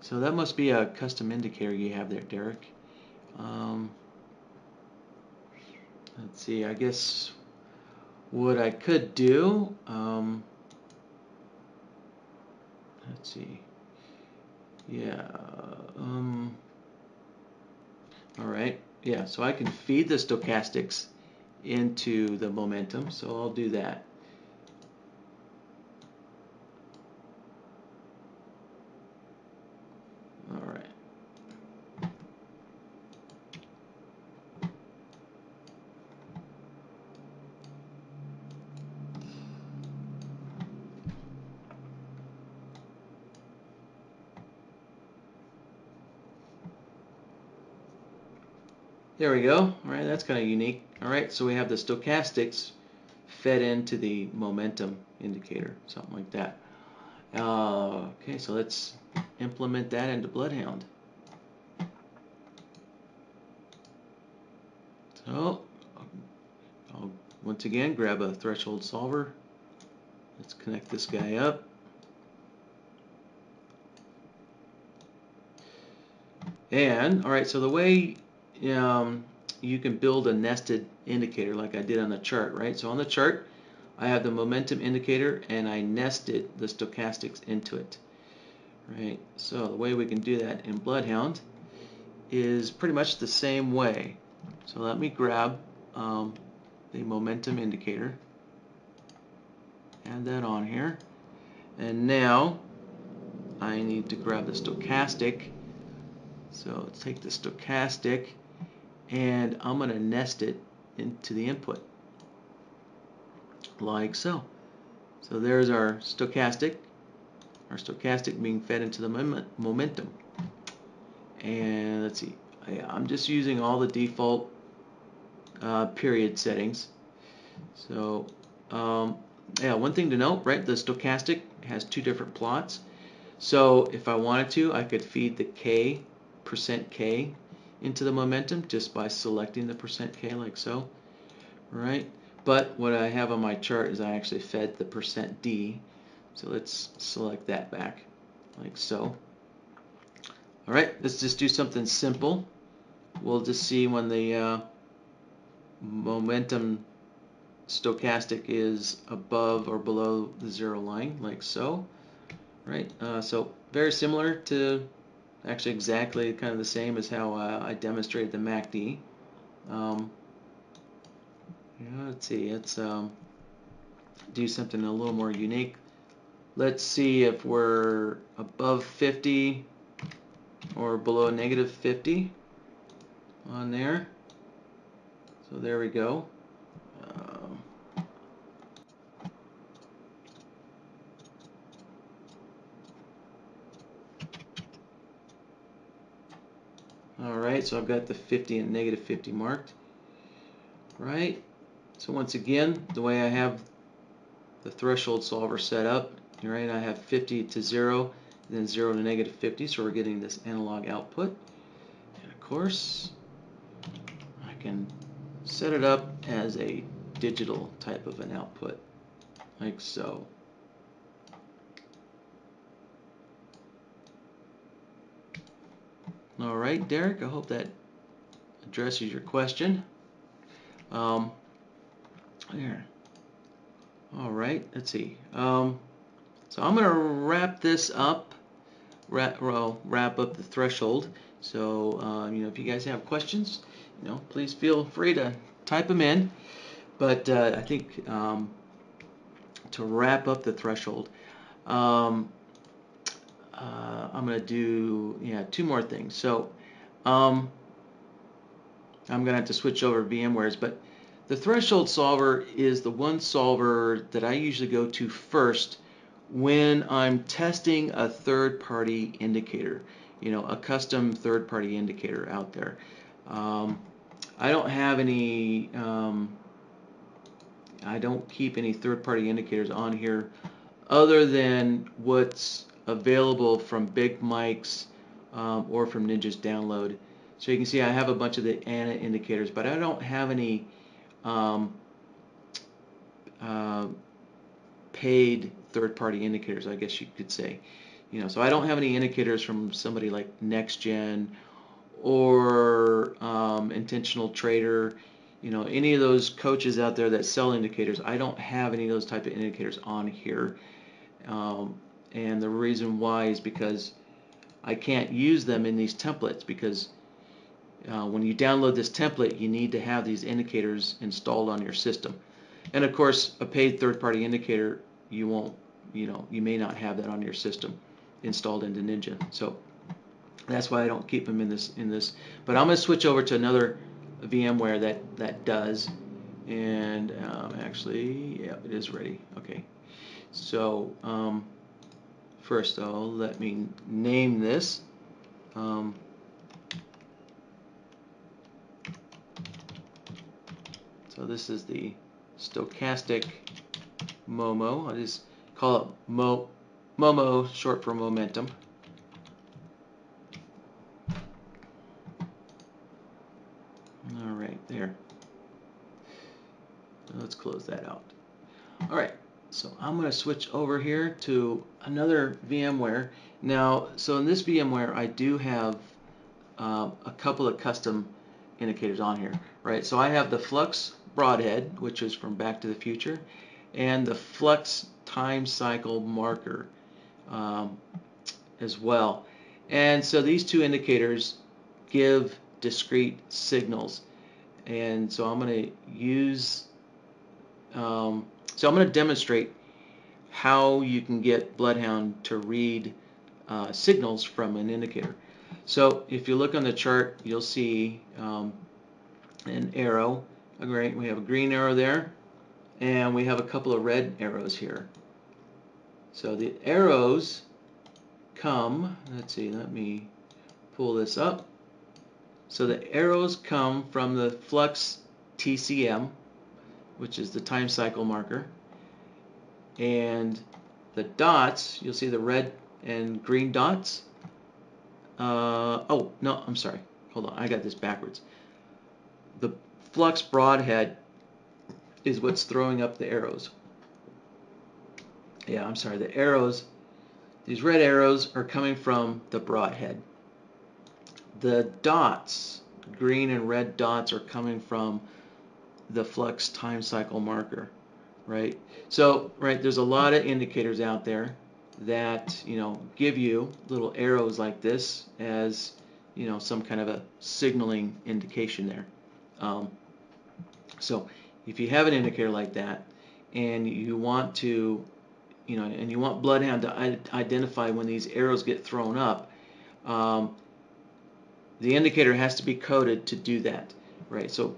So that must be a custom indicator you have there, Derek. Let's see, I guess what I could do, let's see, yeah, all right, yeah, so I can feed the stochastics into the momentum, so I'll do that. There we go. All right, that's kind of unique. All right, so we have the stochastics fed into the momentum indicator, something like that. Okay, so let's implement that into Bloodhound. So I'll once again grab a threshold solver. Let's connect this guy up. And all right, so the way you can build a nested indicator like I did on the chart, right? So on the chart, I have the momentum indicator and I nested the stochastics into it, right? So the way we can do that in Bloodhound is pretty much the same way. So let me grab the momentum indicator, add that on here, and now I need to grab the stochastic. So let's take the stochastic and I'm going to nest it into the input like so. So there's our stochastic being fed into the momentum. And let's see, I'm just using all the default period settings. So yeah, one thing to note, right, the stochastic has two different plots. So if I wanted to, I could feed the %K into the momentum just by selecting the %K like so, right? But what I have on my chart is I actually fed the %D, so let's select that back like so. All right, let's just do something simple. We'll just see when the momentum stochastic is above or below the zero line like so, right? So very similar to, actually exactly kind of the same as how I demonstrated the MACD. Yeah, let's see, let's do something a little more unique. Let's see if we're above 50 or below -50 on there. So there we go. Alright, so I've got the 50 and -50 marked. Right, so once again, the way I have the threshold solver set up, right, I have 50 to 0, then 0 to -50, so we're getting this analog output. And of course, I can set it up as a digital type of an output, like so. All right, Derek, I hope that addresses your question. There. All right, let's see. So I'm going to wrap this up, wrap up the threshold. So, you know, if you guys have questions, you know, please feel free to type them in. But I think to wrap up the threshold, I'm going to do, yeah, two more things. So I'm going to have to switch over to VMware's, but the threshold solver is the one solver that I usually go to first when I'm testing a third-party indicator, you know, a custom third-party indicator out there. I don't have any, I don't keep any third-party indicators on here other than what's available from Big Mike's or from Ninja's download. So you can see I have a bunch of the ANA indicators, but I don't have any paid third-party indicators, I guess you could say. You know, so I don't have any indicators from somebody like NextGen or Intentional Trader. You know, any of those coaches out there that sell indicators, I don't have any of those type of indicators on here. And the reason why is because I can't use them in these templates, because when you download this template, you need to have these indicators installed on your system. And of course, a paid third-party indicator, you won't, you know, you may not have that on your system installed into Ninja. So that's why I don't keep them in this. But I'm going to switch over to another VMware that does. And actually, yeah, it is ready. Okay. So. First, though, let me name this So this is the stochastic MOMO. I just call it MOMO, short for momentum. All right, there. Let's close that out. All right, so I'm going to switch over here to another VMware. Now, so in this VMware, I do have a couple of custom indicators on here, right? So I have the Flux Broadhead, which is from Back to the Future, and the Flux Time Cycle Marker as well. And so these two indicators give discrete signals. And so I'm going to use, so I'm going to demonstrate how you can get Bloodhound to read signals from an indicator. So if you look on the chart, you'll see an arrow. Right, we have a green arrow there, and we have a couple of red arrows here. So the arrows come, let's see, let me pull this up. So the arrows come from the Flux TCM, which is the time cycle marker, and the dots, you'll see the red and green dots. Oh, no, I'm sorry. Hold on, I got this backwards. The Flux Broadhead is what's throwing up the arrows. Yeah, I'm sorry, the arrows, these red arrows are coming from the Broadhead. The dots, green and red dots, are coming from the Flux Time Cycle Marker, right? So, right, there's a lot of indicators out there that, you know, give you little arrows like this as, you know, some kind of a signaling indication there. So if you have an indicator like that and you want to, you know, and you want Bloodhound to identify when these arrows get thrown up, the indicator has to be coded to do that, right? So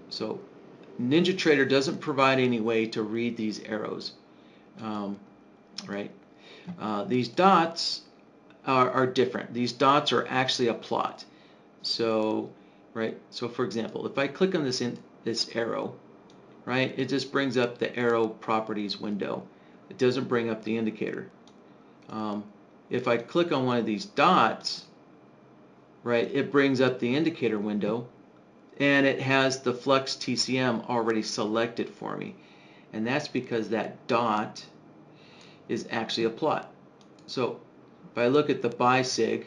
NinjaTrader doesn't provide any way to read these arrows, right? These dots are different. These dots are actually a plot. So, right. So, for example, if I click on this arrow, right, it just brings up the arrow properties window. It doesn't bring up the indicator. If I click on one of these dots, right, it brings up the indicator window, and it has the Flux TCM already selected for me, and that's because that dot is actually a plot. So if I look at the buy sig,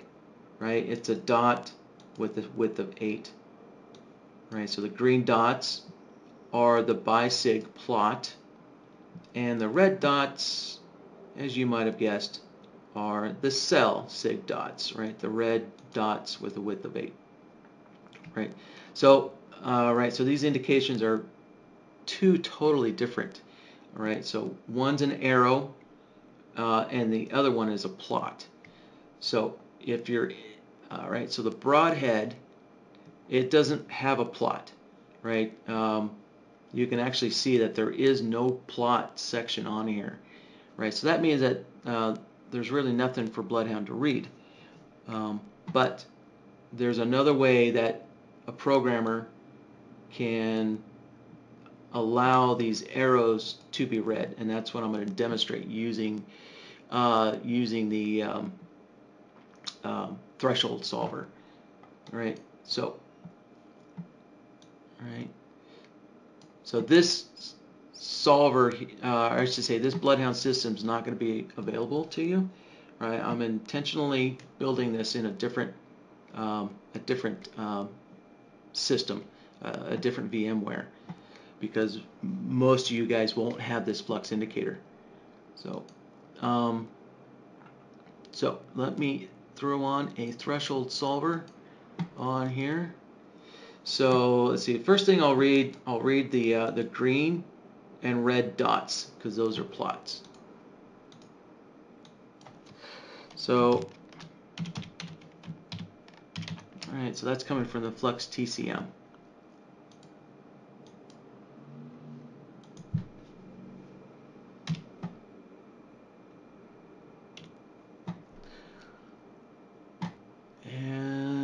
right, it's a dot with a width of 8, right? So the green dots are the buy sig plot, and the red dots, as you might have guessed, are the sell sig dots, right? The red dots with a width of 8, right? So, right, so these indications are two totally different, all right? So one's an arrow, and the other one is a plot. So if you're, right, so the Broadhead, it doesn't have a plot, right? You can actually see that there is no plot section on here, right? So that means that there's really nothing for Bloodhound to read. But there's another way that a programmer can allow these arrows to be read, and that's what I'm going to demonstrate using the threshold solver. All right, so this solver, I should say, this Bloodhound system is not going to be available to you. All right, I'm intentionally building this in a different system, a different VMware, because most of you guys won't have this flux indicator. So, so let me throw on a threshold solver on here. So let's see. First thing I'll read the green and red dots, because those are plots. So, all right. So that's coming from the Flux TCM.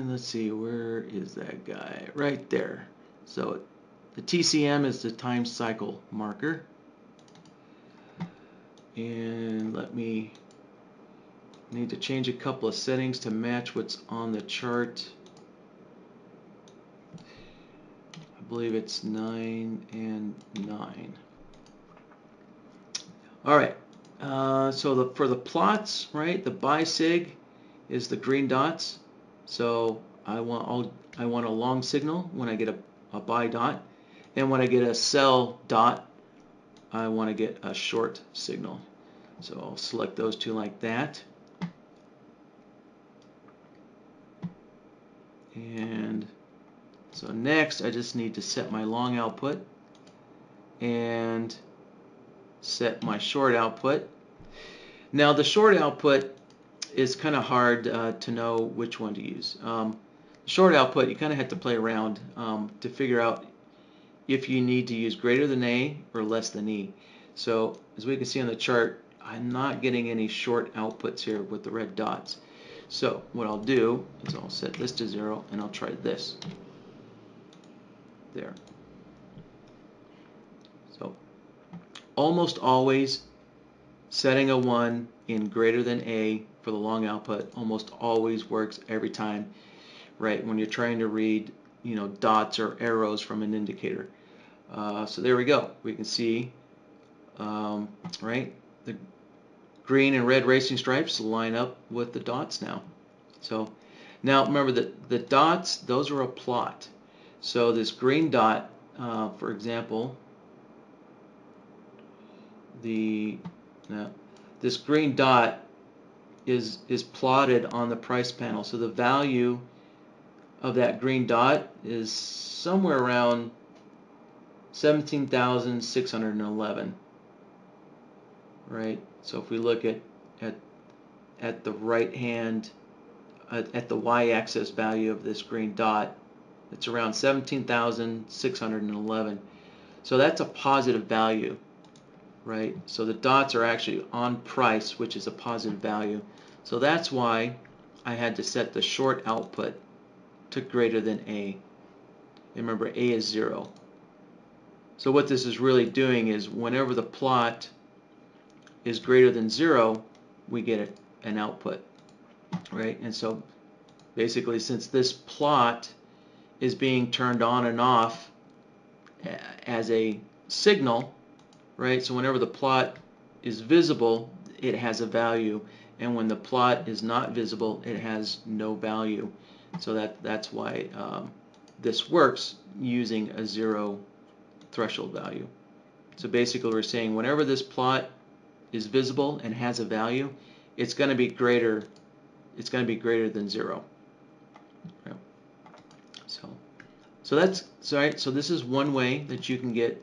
Let's see, where is that guy? Right there. So The TCM is the time cycle marker. And let me need to change a couple of settings to match what's on the chart. I believe it's 9 and 9. All right. So for the plots, right? The buy sig is the green dots. So I want a long signal when I get a buy dot, and when I get a sell dot, I want to get a short signal. So I'll select those two like that. And so next, I just need to set my long output and set my short output. Now the short output is kind of hard to know which one to use. Short output, you kind of have to play around to figure out if you need to use greater than A or less than E. So as we can see on the chart, I'm not getting any short outputs here with the red dots. So what I'll do is I'll set this to 0 and I'll try this. There. So almost always setting a 1 in greater than A for the long output almost always works every time, right, when you're trying to read, you know, dots or arrows from an indicator. So there we go. We can see, right, the green and red racing stripes line up with the dots now. So now remember that the dots, those are a plot. So this green dot, for example, this green dot is plotted on the price panel. So the value of that green dot is somewhere around 17,611, right? So if we look at the right hand, at the y-axis value of this green dot, it's around 17,611. So that's a positive value, right? So the dots are actually on price, which is a positive value. So that's why I had to set the short output to greater than A. And remember, A is 0. So what this is really doing is whenever the plot is greater than 0, we get an output, right? And so basically, since this plot is being turned on and off as a signal, right? So whenever the plot is visible, it has a value, and when the plot is not visible, it has no value. So that's why this works using a 0 threshold value. So basically we're saying whenever this plot is visible and has a value, it's going to be greater. It's going to be greater than 0. Okay. So that's right. So this is one way that you can get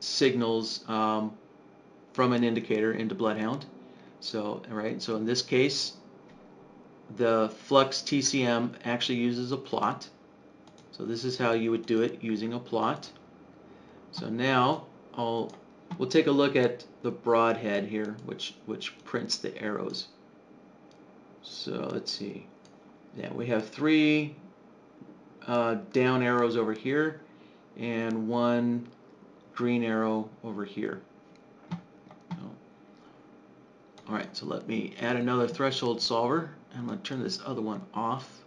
signals from an indicator into Bloodhound. So right. So in this case, the Flux TCM actually uses a plot. So this is how you would do it, using a plot. So now we'll take a look at the Broadhead here, which prints the arrows. So let's see. Yeah, we have 3 down arrows over here and 1 green arrow over here. All right, so let me add another threshold solver. I'm going to turn this other one off.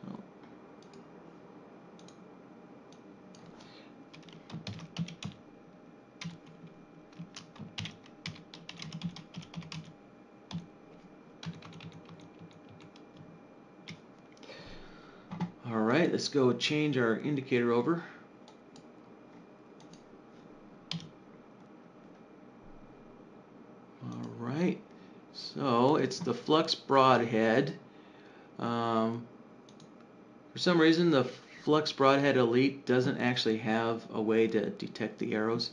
So. All right, let's go change our indicator over. So it's the Flux Broadhead. For some reason, the Flux Broadhead Elite doesn't actually have a way to detect the arrows,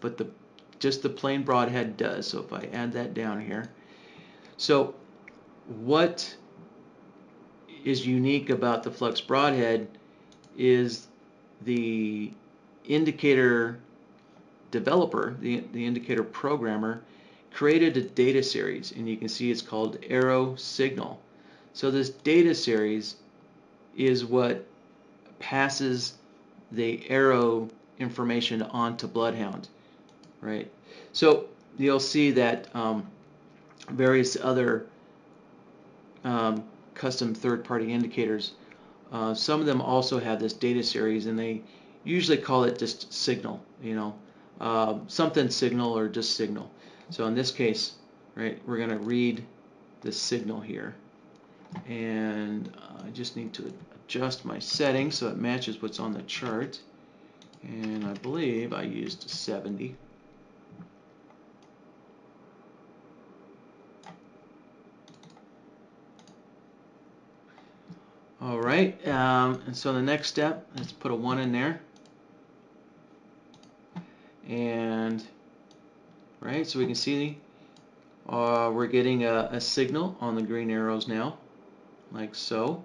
but just the plain Broadhead does. So if I add that down here, so what is unique about the Flux Broadhead is the indicator developer, the indicator programmer, created a data series, and you can see it's called Arrow Signal. So this data series is what passes the arrow information onto Bloodhound, right? So you'll see that various other custom third-party indicators, some of them also have this data series, and they usually call it just signal, you know, something signal or just signal. So in this case, right, we're going to read the signal here, and I just need to adjust my settings so it matches what's on the chart, and I believe I used 70. All right, and so the next step, let's put a 1 in there, and right, so we can see we're getting a signal on the green arrows now, like so.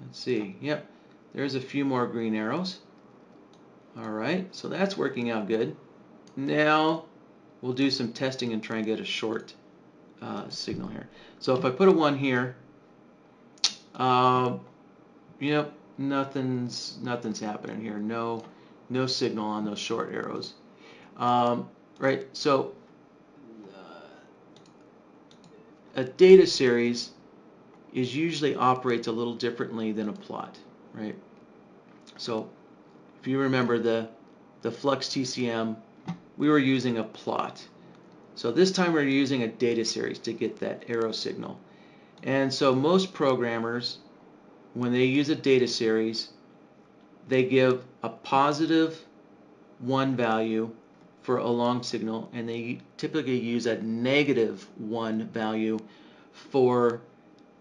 Let's see, yep, there's a few more green arrows. All right, so that's working out good. Now we'll do some testing and try and get a short signal here. So if I put a 1 here, you know, nothing's happening here. No signal on those short arrows, right? So a data series is usually operates a little differently than a plot, right? So if you remember the Flux TCM, we were using a plot. So this time we're using a data series to get that arrow signal. And so most programmers, when they use a data series, they give a positive 1 value for a long signal, and they typically use a negative 1 value for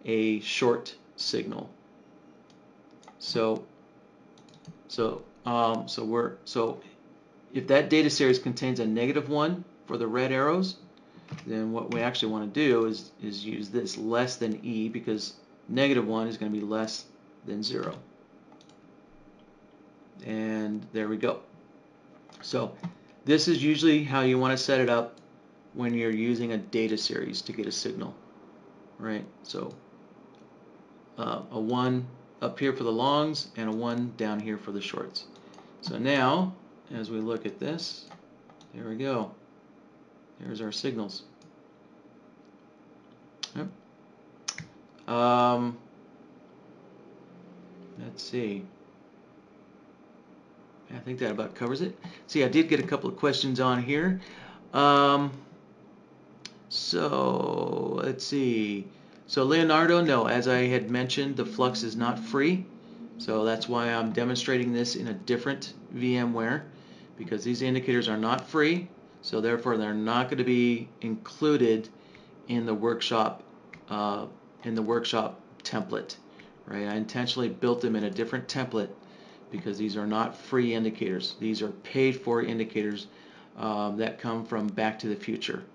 a short signal. So if that data series contains a negative 1 for the red arrows, then what we actually want to do is use this less than E, because negative 1 is going to be less than 0. And there we go. So this is usually how you want to set it up when you're using a data series to get a signal, right? So a 1 up here for the longs and a 1 down here for the shorts. So now, as we look at this, there we go. Here's our signals. Yep. Let's see. I think that about covers it. See, I did get a couple of questions on here. So let's see. So Leonardo, no, as I had mentioned, the Flux is not free. So that's why I'm demonstrating this in a different VMware, because these indicators are not free. So therefore, they're not going to be included in the workshop template, right? I intentionally built them in a different template because these are not free indicators. These are paid-for indicators that come from Back to the Future,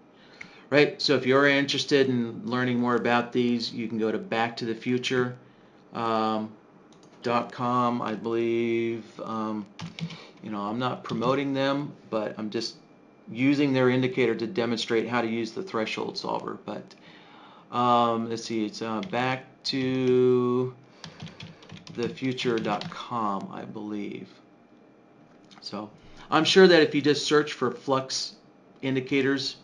right? So if you're interested in learning more about these, you can go to backtothefuture.com, I believe. You know, I'm not promoting them, but I'm just using their indicator to demonstrate how to use the threshold solver. But let's see, it's back to thefuture.com, I believe. So I'm sure that if you just search for Flux indicators,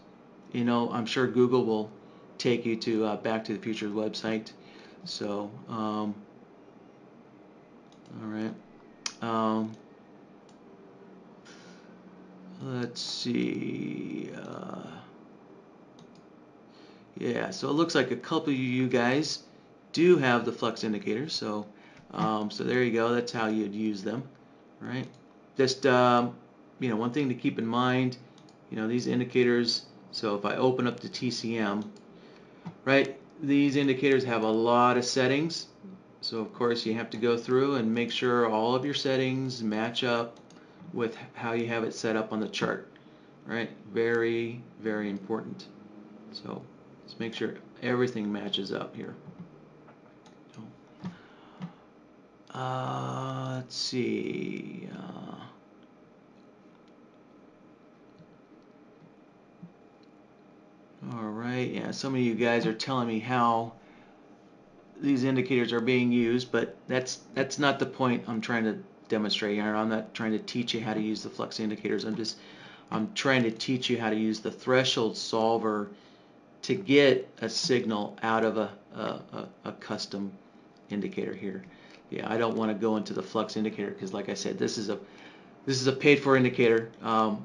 you know, I'm sure Google will take you to Back to the Future's website. So all right. Let's see. Yeah, so it looks like a couple of you guys do have the Flux indicator. So, so there you go. That's how you'd use them, right? Just you know, one thing to keep in mind. You know, these indicators. So if I open up the TCM, right? These indicators have a lot of settings. So of course you have to go through and make sure all of your settings match up with how you have it set up on the chart, right? Very, very important. So let's make sure everything matches up here. So, let's see. All right, yeah, some of you guys are telling me how these indicators are being used, but that's not the point I'm trying to demonstrate here. I'm not trying to teach you how to use the flux indicators. I'm trying to teach you how to use the threshold solver to get a signal out of a custom indicator here. Yeah, I don't want to go into the flux indicator because, like I said, this is a paid-for indicator.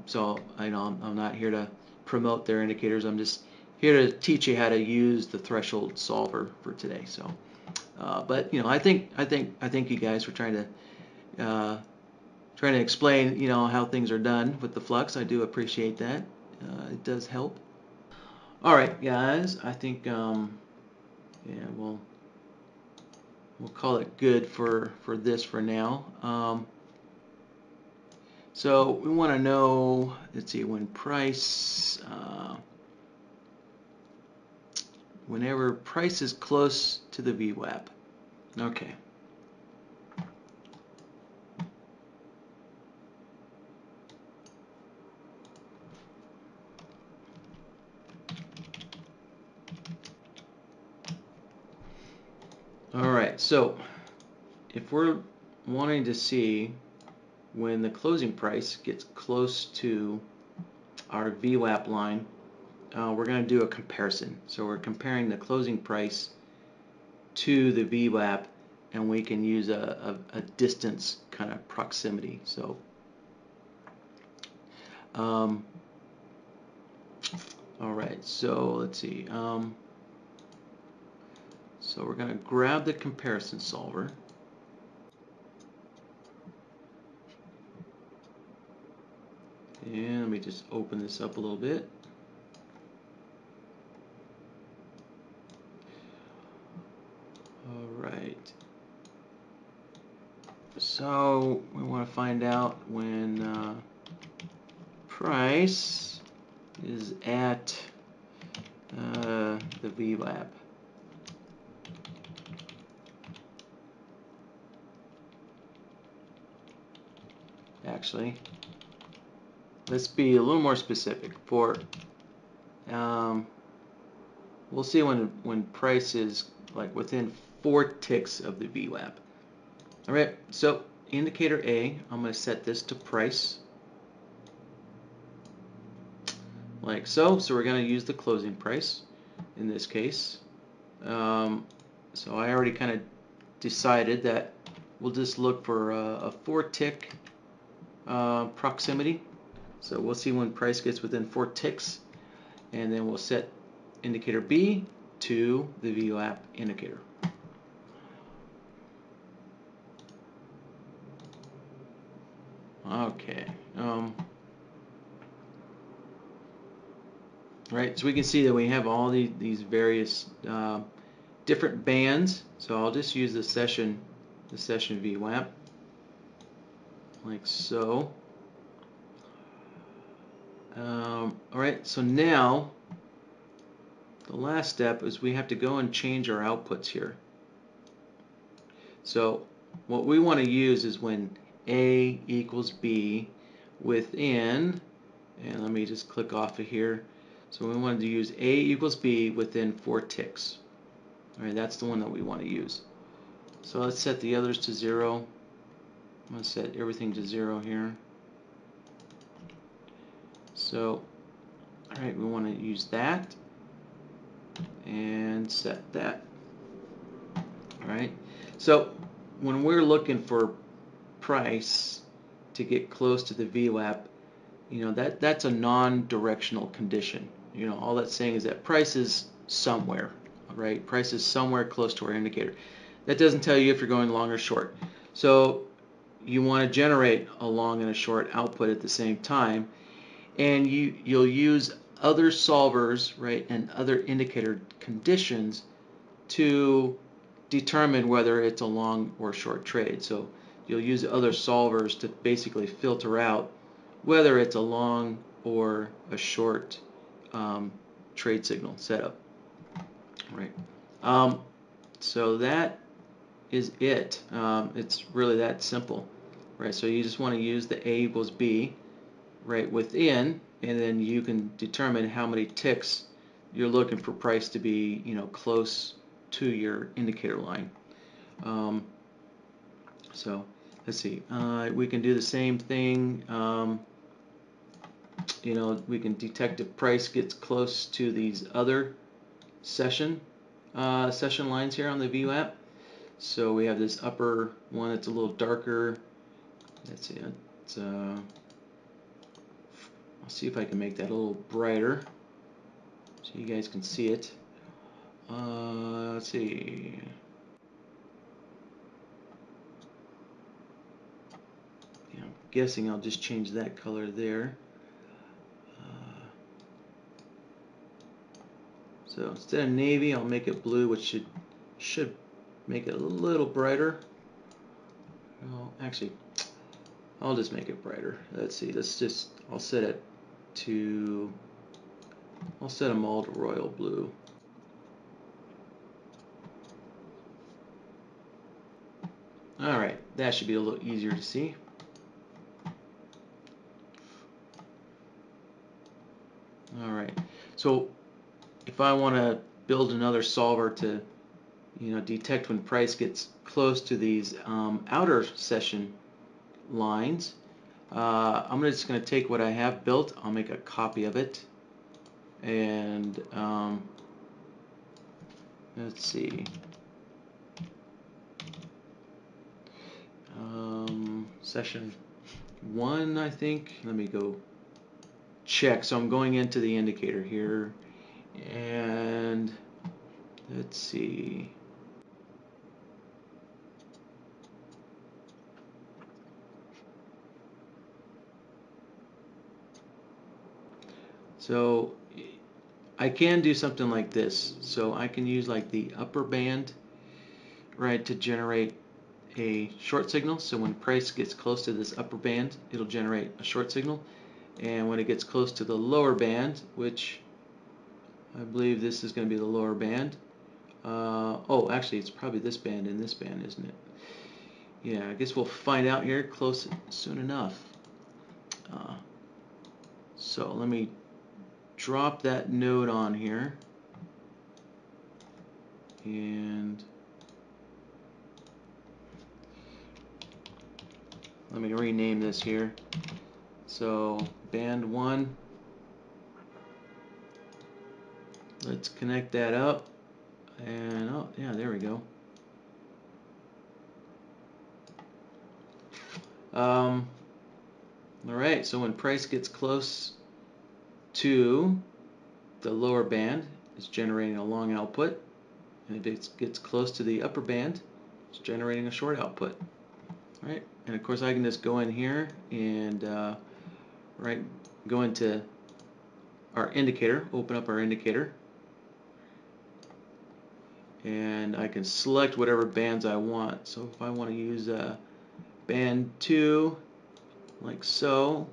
So I know I'm not here to promote their indicators. I'm just here to teach you how to use the threshold solver for today. So, but you know, I think you guys were trying to explain, you know, how things are done with the flux. I do appreciate that. It does help. All right, guys. I think yeah, we'll call it good for this for now. So we want to know. Let's see, when price. Whenever price is close to the VWAP. Okay. All right, so if we're wanting to see when the closing price gets close to our VWAP line, we're going to do a comparison. So we're comparing the closing price to the VWAP, and we can use a distance kind of proximity. So all right, so let's see. So we're going to grab the comparison solver. And let me just open this up a little bit. Alright, so we want to find out when price is at the VWAP. Actually, let's be a little more specific. For we'll see when price is like within 4 ticks of the VWAP. All right, so indicator A, I'm going to set this to price, like so. So we're going to use the closing price in this case. So I already kind of decided that we'll just look for a 4-tick proximity. So we'll see when price gets within 4 ticks, and then we'll set indicator B to the VWAP indicator. Okay. Right, so we can see that we have all these various different bands. So I'll just use the session VWAP, like so. All right, so now the last step is we have to go and change our outputs here. So what we want to use is when A equals B within, and let me just click off of here. So we wanted to use A equals B within 4 ticks. All right, that's the one that we want to use. So let's set the others to 0. I'm going to set everything to 0 here. So, all right, we want to use that and set that. All right, so when we're looking for price to get close to the VWAP, you know, that's a non-directional condition. You know, all that's saying is that price is somewhere, right? Price is somewhere close to our indicator. That doesn't tell you if you're going long or short. So you want to generate a long and a short output at the same time, and you'll use other solvers, right, and other indicator conditions to determine whether it's a long or short trade. So you'll use other solvers to basically filter out whether it's a long or a short trade signal setup. Right. So that is it. It's really that simple, right? So you just want to use the A equals B, right, within, and then you can determine how many ticks you're looking for price to be, you know, close 2-year indicator line. So let's see, we can do the same thing. You know, we can detect if price gets close to these other session lines here on the VWAP. So we have this upper one that's a little darker. Let's see, it's, I'll see if I can make that a little brighter so you guys can see it. Let's see. Yeah, I'm guessing I'll just change that color there. So instead of navy, I'll make it blue, which should make it a little brighter. No, actually, I'll just make it brighter. Let's see. Let's just, I'll set it to, I'll set them all to royal blue. All right, that should be a little easier to see. All right, so if I want to build another solver to, you know, detect when price gets close to these outer session lines, I'm just going to take what I have built. I'll make a copy of it, and let's see. Session one, I think. Let me go check. So I'm going into the indicator here. And let's see. So I can do something like this. So I can use like the upper band, right, to generate a short signal. So when price gets close to this upper band, it'll generate a short signal. And when it gets close to the lower band, which I believe this is going to be the lower band. Oh, actually, it's probably this band and this band, isn't it? Yeah, I guess we'll find out here close soon enough. So let me drop that node on here. And let me rename this here. So band one. Let's connect that up, and oh yeah, there we go. All right, so when price gets close to the lower band, it's generating a long output, and if it gets close to the upper band, it's generating a short output. All right, and of course I can just go in here and right, go into our indicator, open up our indicator, and I can select whatever bands I want. So if I want to use a band 2, like so,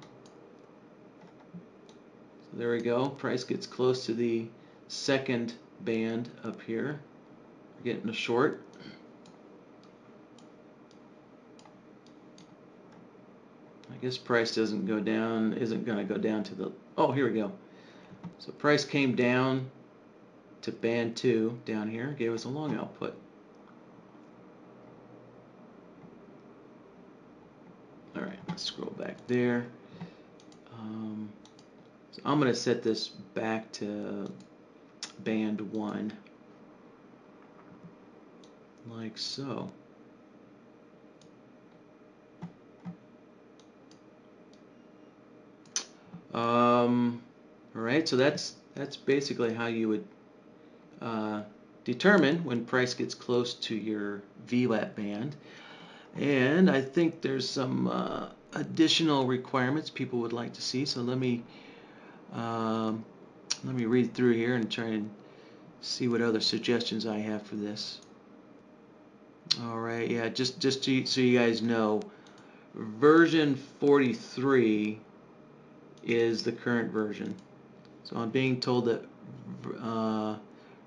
there we go. Price gets close to the second band up here. We're getting a short. I guess price doesn't go down, isn't going to go down to the, oh, here we go. So price came down to band 2 down here, gave us a long output. All right, let's scroll back there. So I'm going to set this back to band 1, like so. All right, so that's basically how you would determine when price gets close to your VWAP band. And I think there's some additional requirements people would like to see. So let me read through here and try and see what other suggestions I have for this. All right, yeah, just to, so you guys know, version 43 is the current version. So I'm being told that,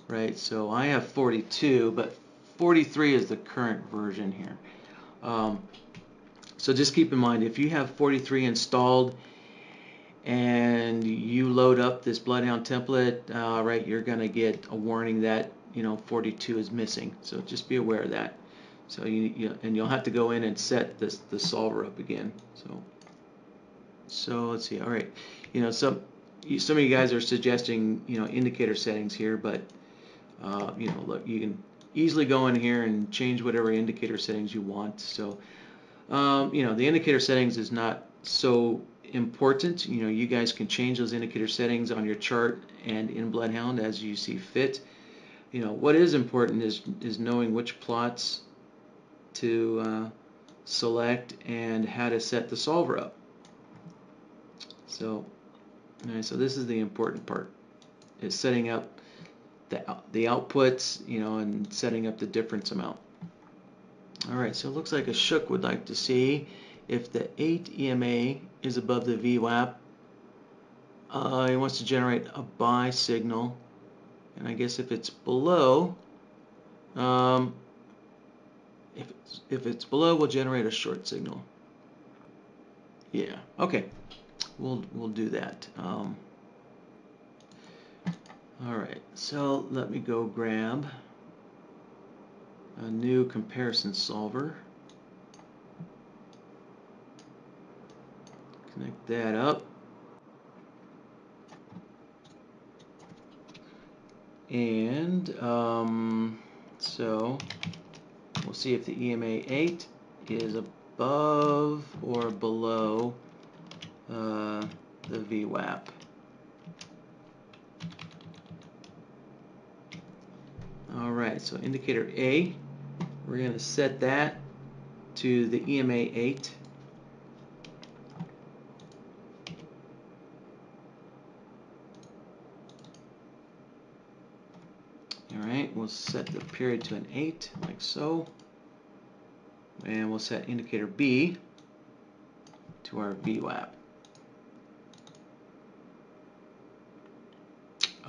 right, so I have 42, but 43 is the current version here. So just keep in mind, if you have 43 installed and you load up this Bloodhound template, right, you're going to get a warning that you know, 42 is missing. So just be aware of that. So you'll have to go in and set this the solver up again. So let's see. All right, you know, some of you guys are suggesting, you know, indicator settings here, but you know, look, you can easily go in here and change whatever indicator settings you want. So you know, the indicator settings is not so important. You know, you guys can change those indicator settings on your chart and in Bloodhound as you see fit. You know, what is important is knowing which plots to select and how to set the solver up. So, all right, so this is the important part, is setting up the outputs, you know, and setting up the difference amount. All right, so it looks like Ashok would like to see if the 8 EMA is above the VWAP. He wants to generate a buy signal, and I guess if it's below, if it's below, we'll generate a short signal. Yeah. Okay. We'll do that. All right. So let me go grab a new comparison solver. Connect that up. And so we'll see if the EMA 8 is above or below the VWAP. All right, so indicator A, we're going to set that to the EMA 8. We'll set the period to an 8, like so. And we'll set indicator B to our VWAP.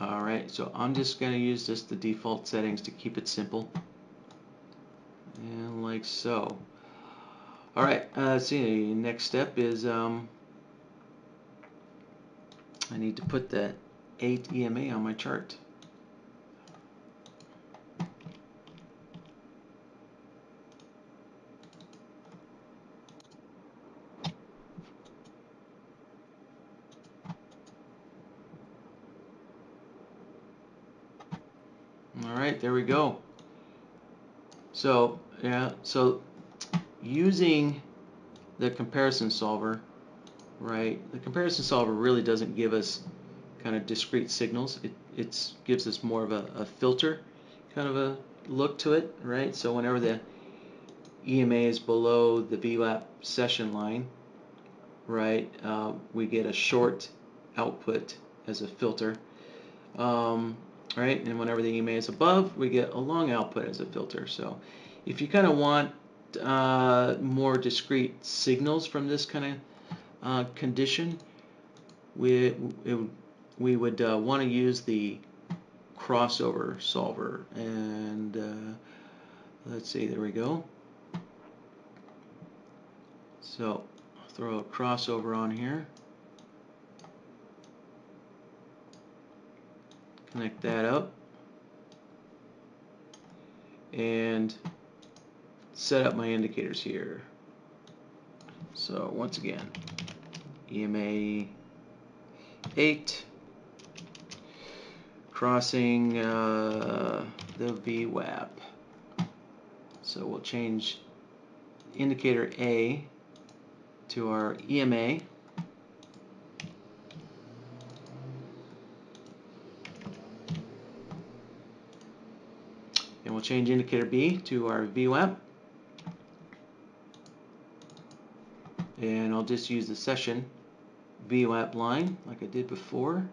Alright, so I'm just going to use just the default settings to keep it simple. And like so. Alright, let's see, the next step is I need to put that 8 EMA on my chart. There we go. So yeah, so using the comparison solver, right? The comparison solver really doesn't give us kind of discrete signals. It gives us more of a filter kind of a look to it, right? So whenever the EMA is below the VWAP session line, right, we get a short output as a filter. Right, and whenever the EMA is above, we get a long output as a filter. So if you kind of want more discrete signals from this kind of condition, we would want to use the crossover solver. And let's see, there we go. So I'll throw a crossover on here. Connect that up and set up my indicators here. So once again, EMA 8 crossing the VWAP. So we'll change indicator A to our EMA. We'll change indicator B to our VWAP, and I'll just use the session VWAP line like I did before,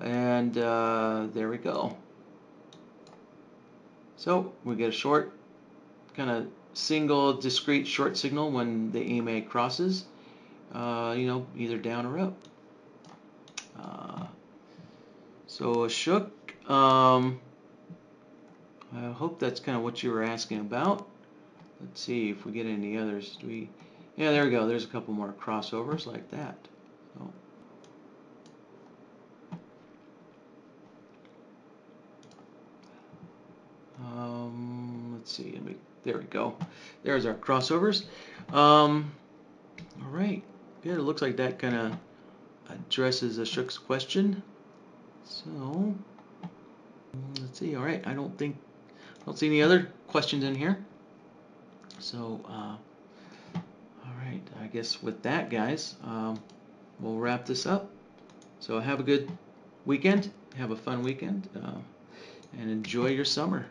and there we go. So we get a short, kind of single discrete short signal when the EMA crosses, you know, either down or up. So Ashok, I hope that's kind of what you were asking about. Let's see if we get any others. Do we? Yeah, there we go. There's a couple more crossovers like that. So. Let's see. There we go. There's our crossovers. All right. Yeah, it looks like that kind of addresses Ashok's question. So let's see. All right. I don't see any other questions in here. So all right. I guess with that, guys, we'll wrap this up. So have a good weekend. Have a fun weekend, and enjoy your summer.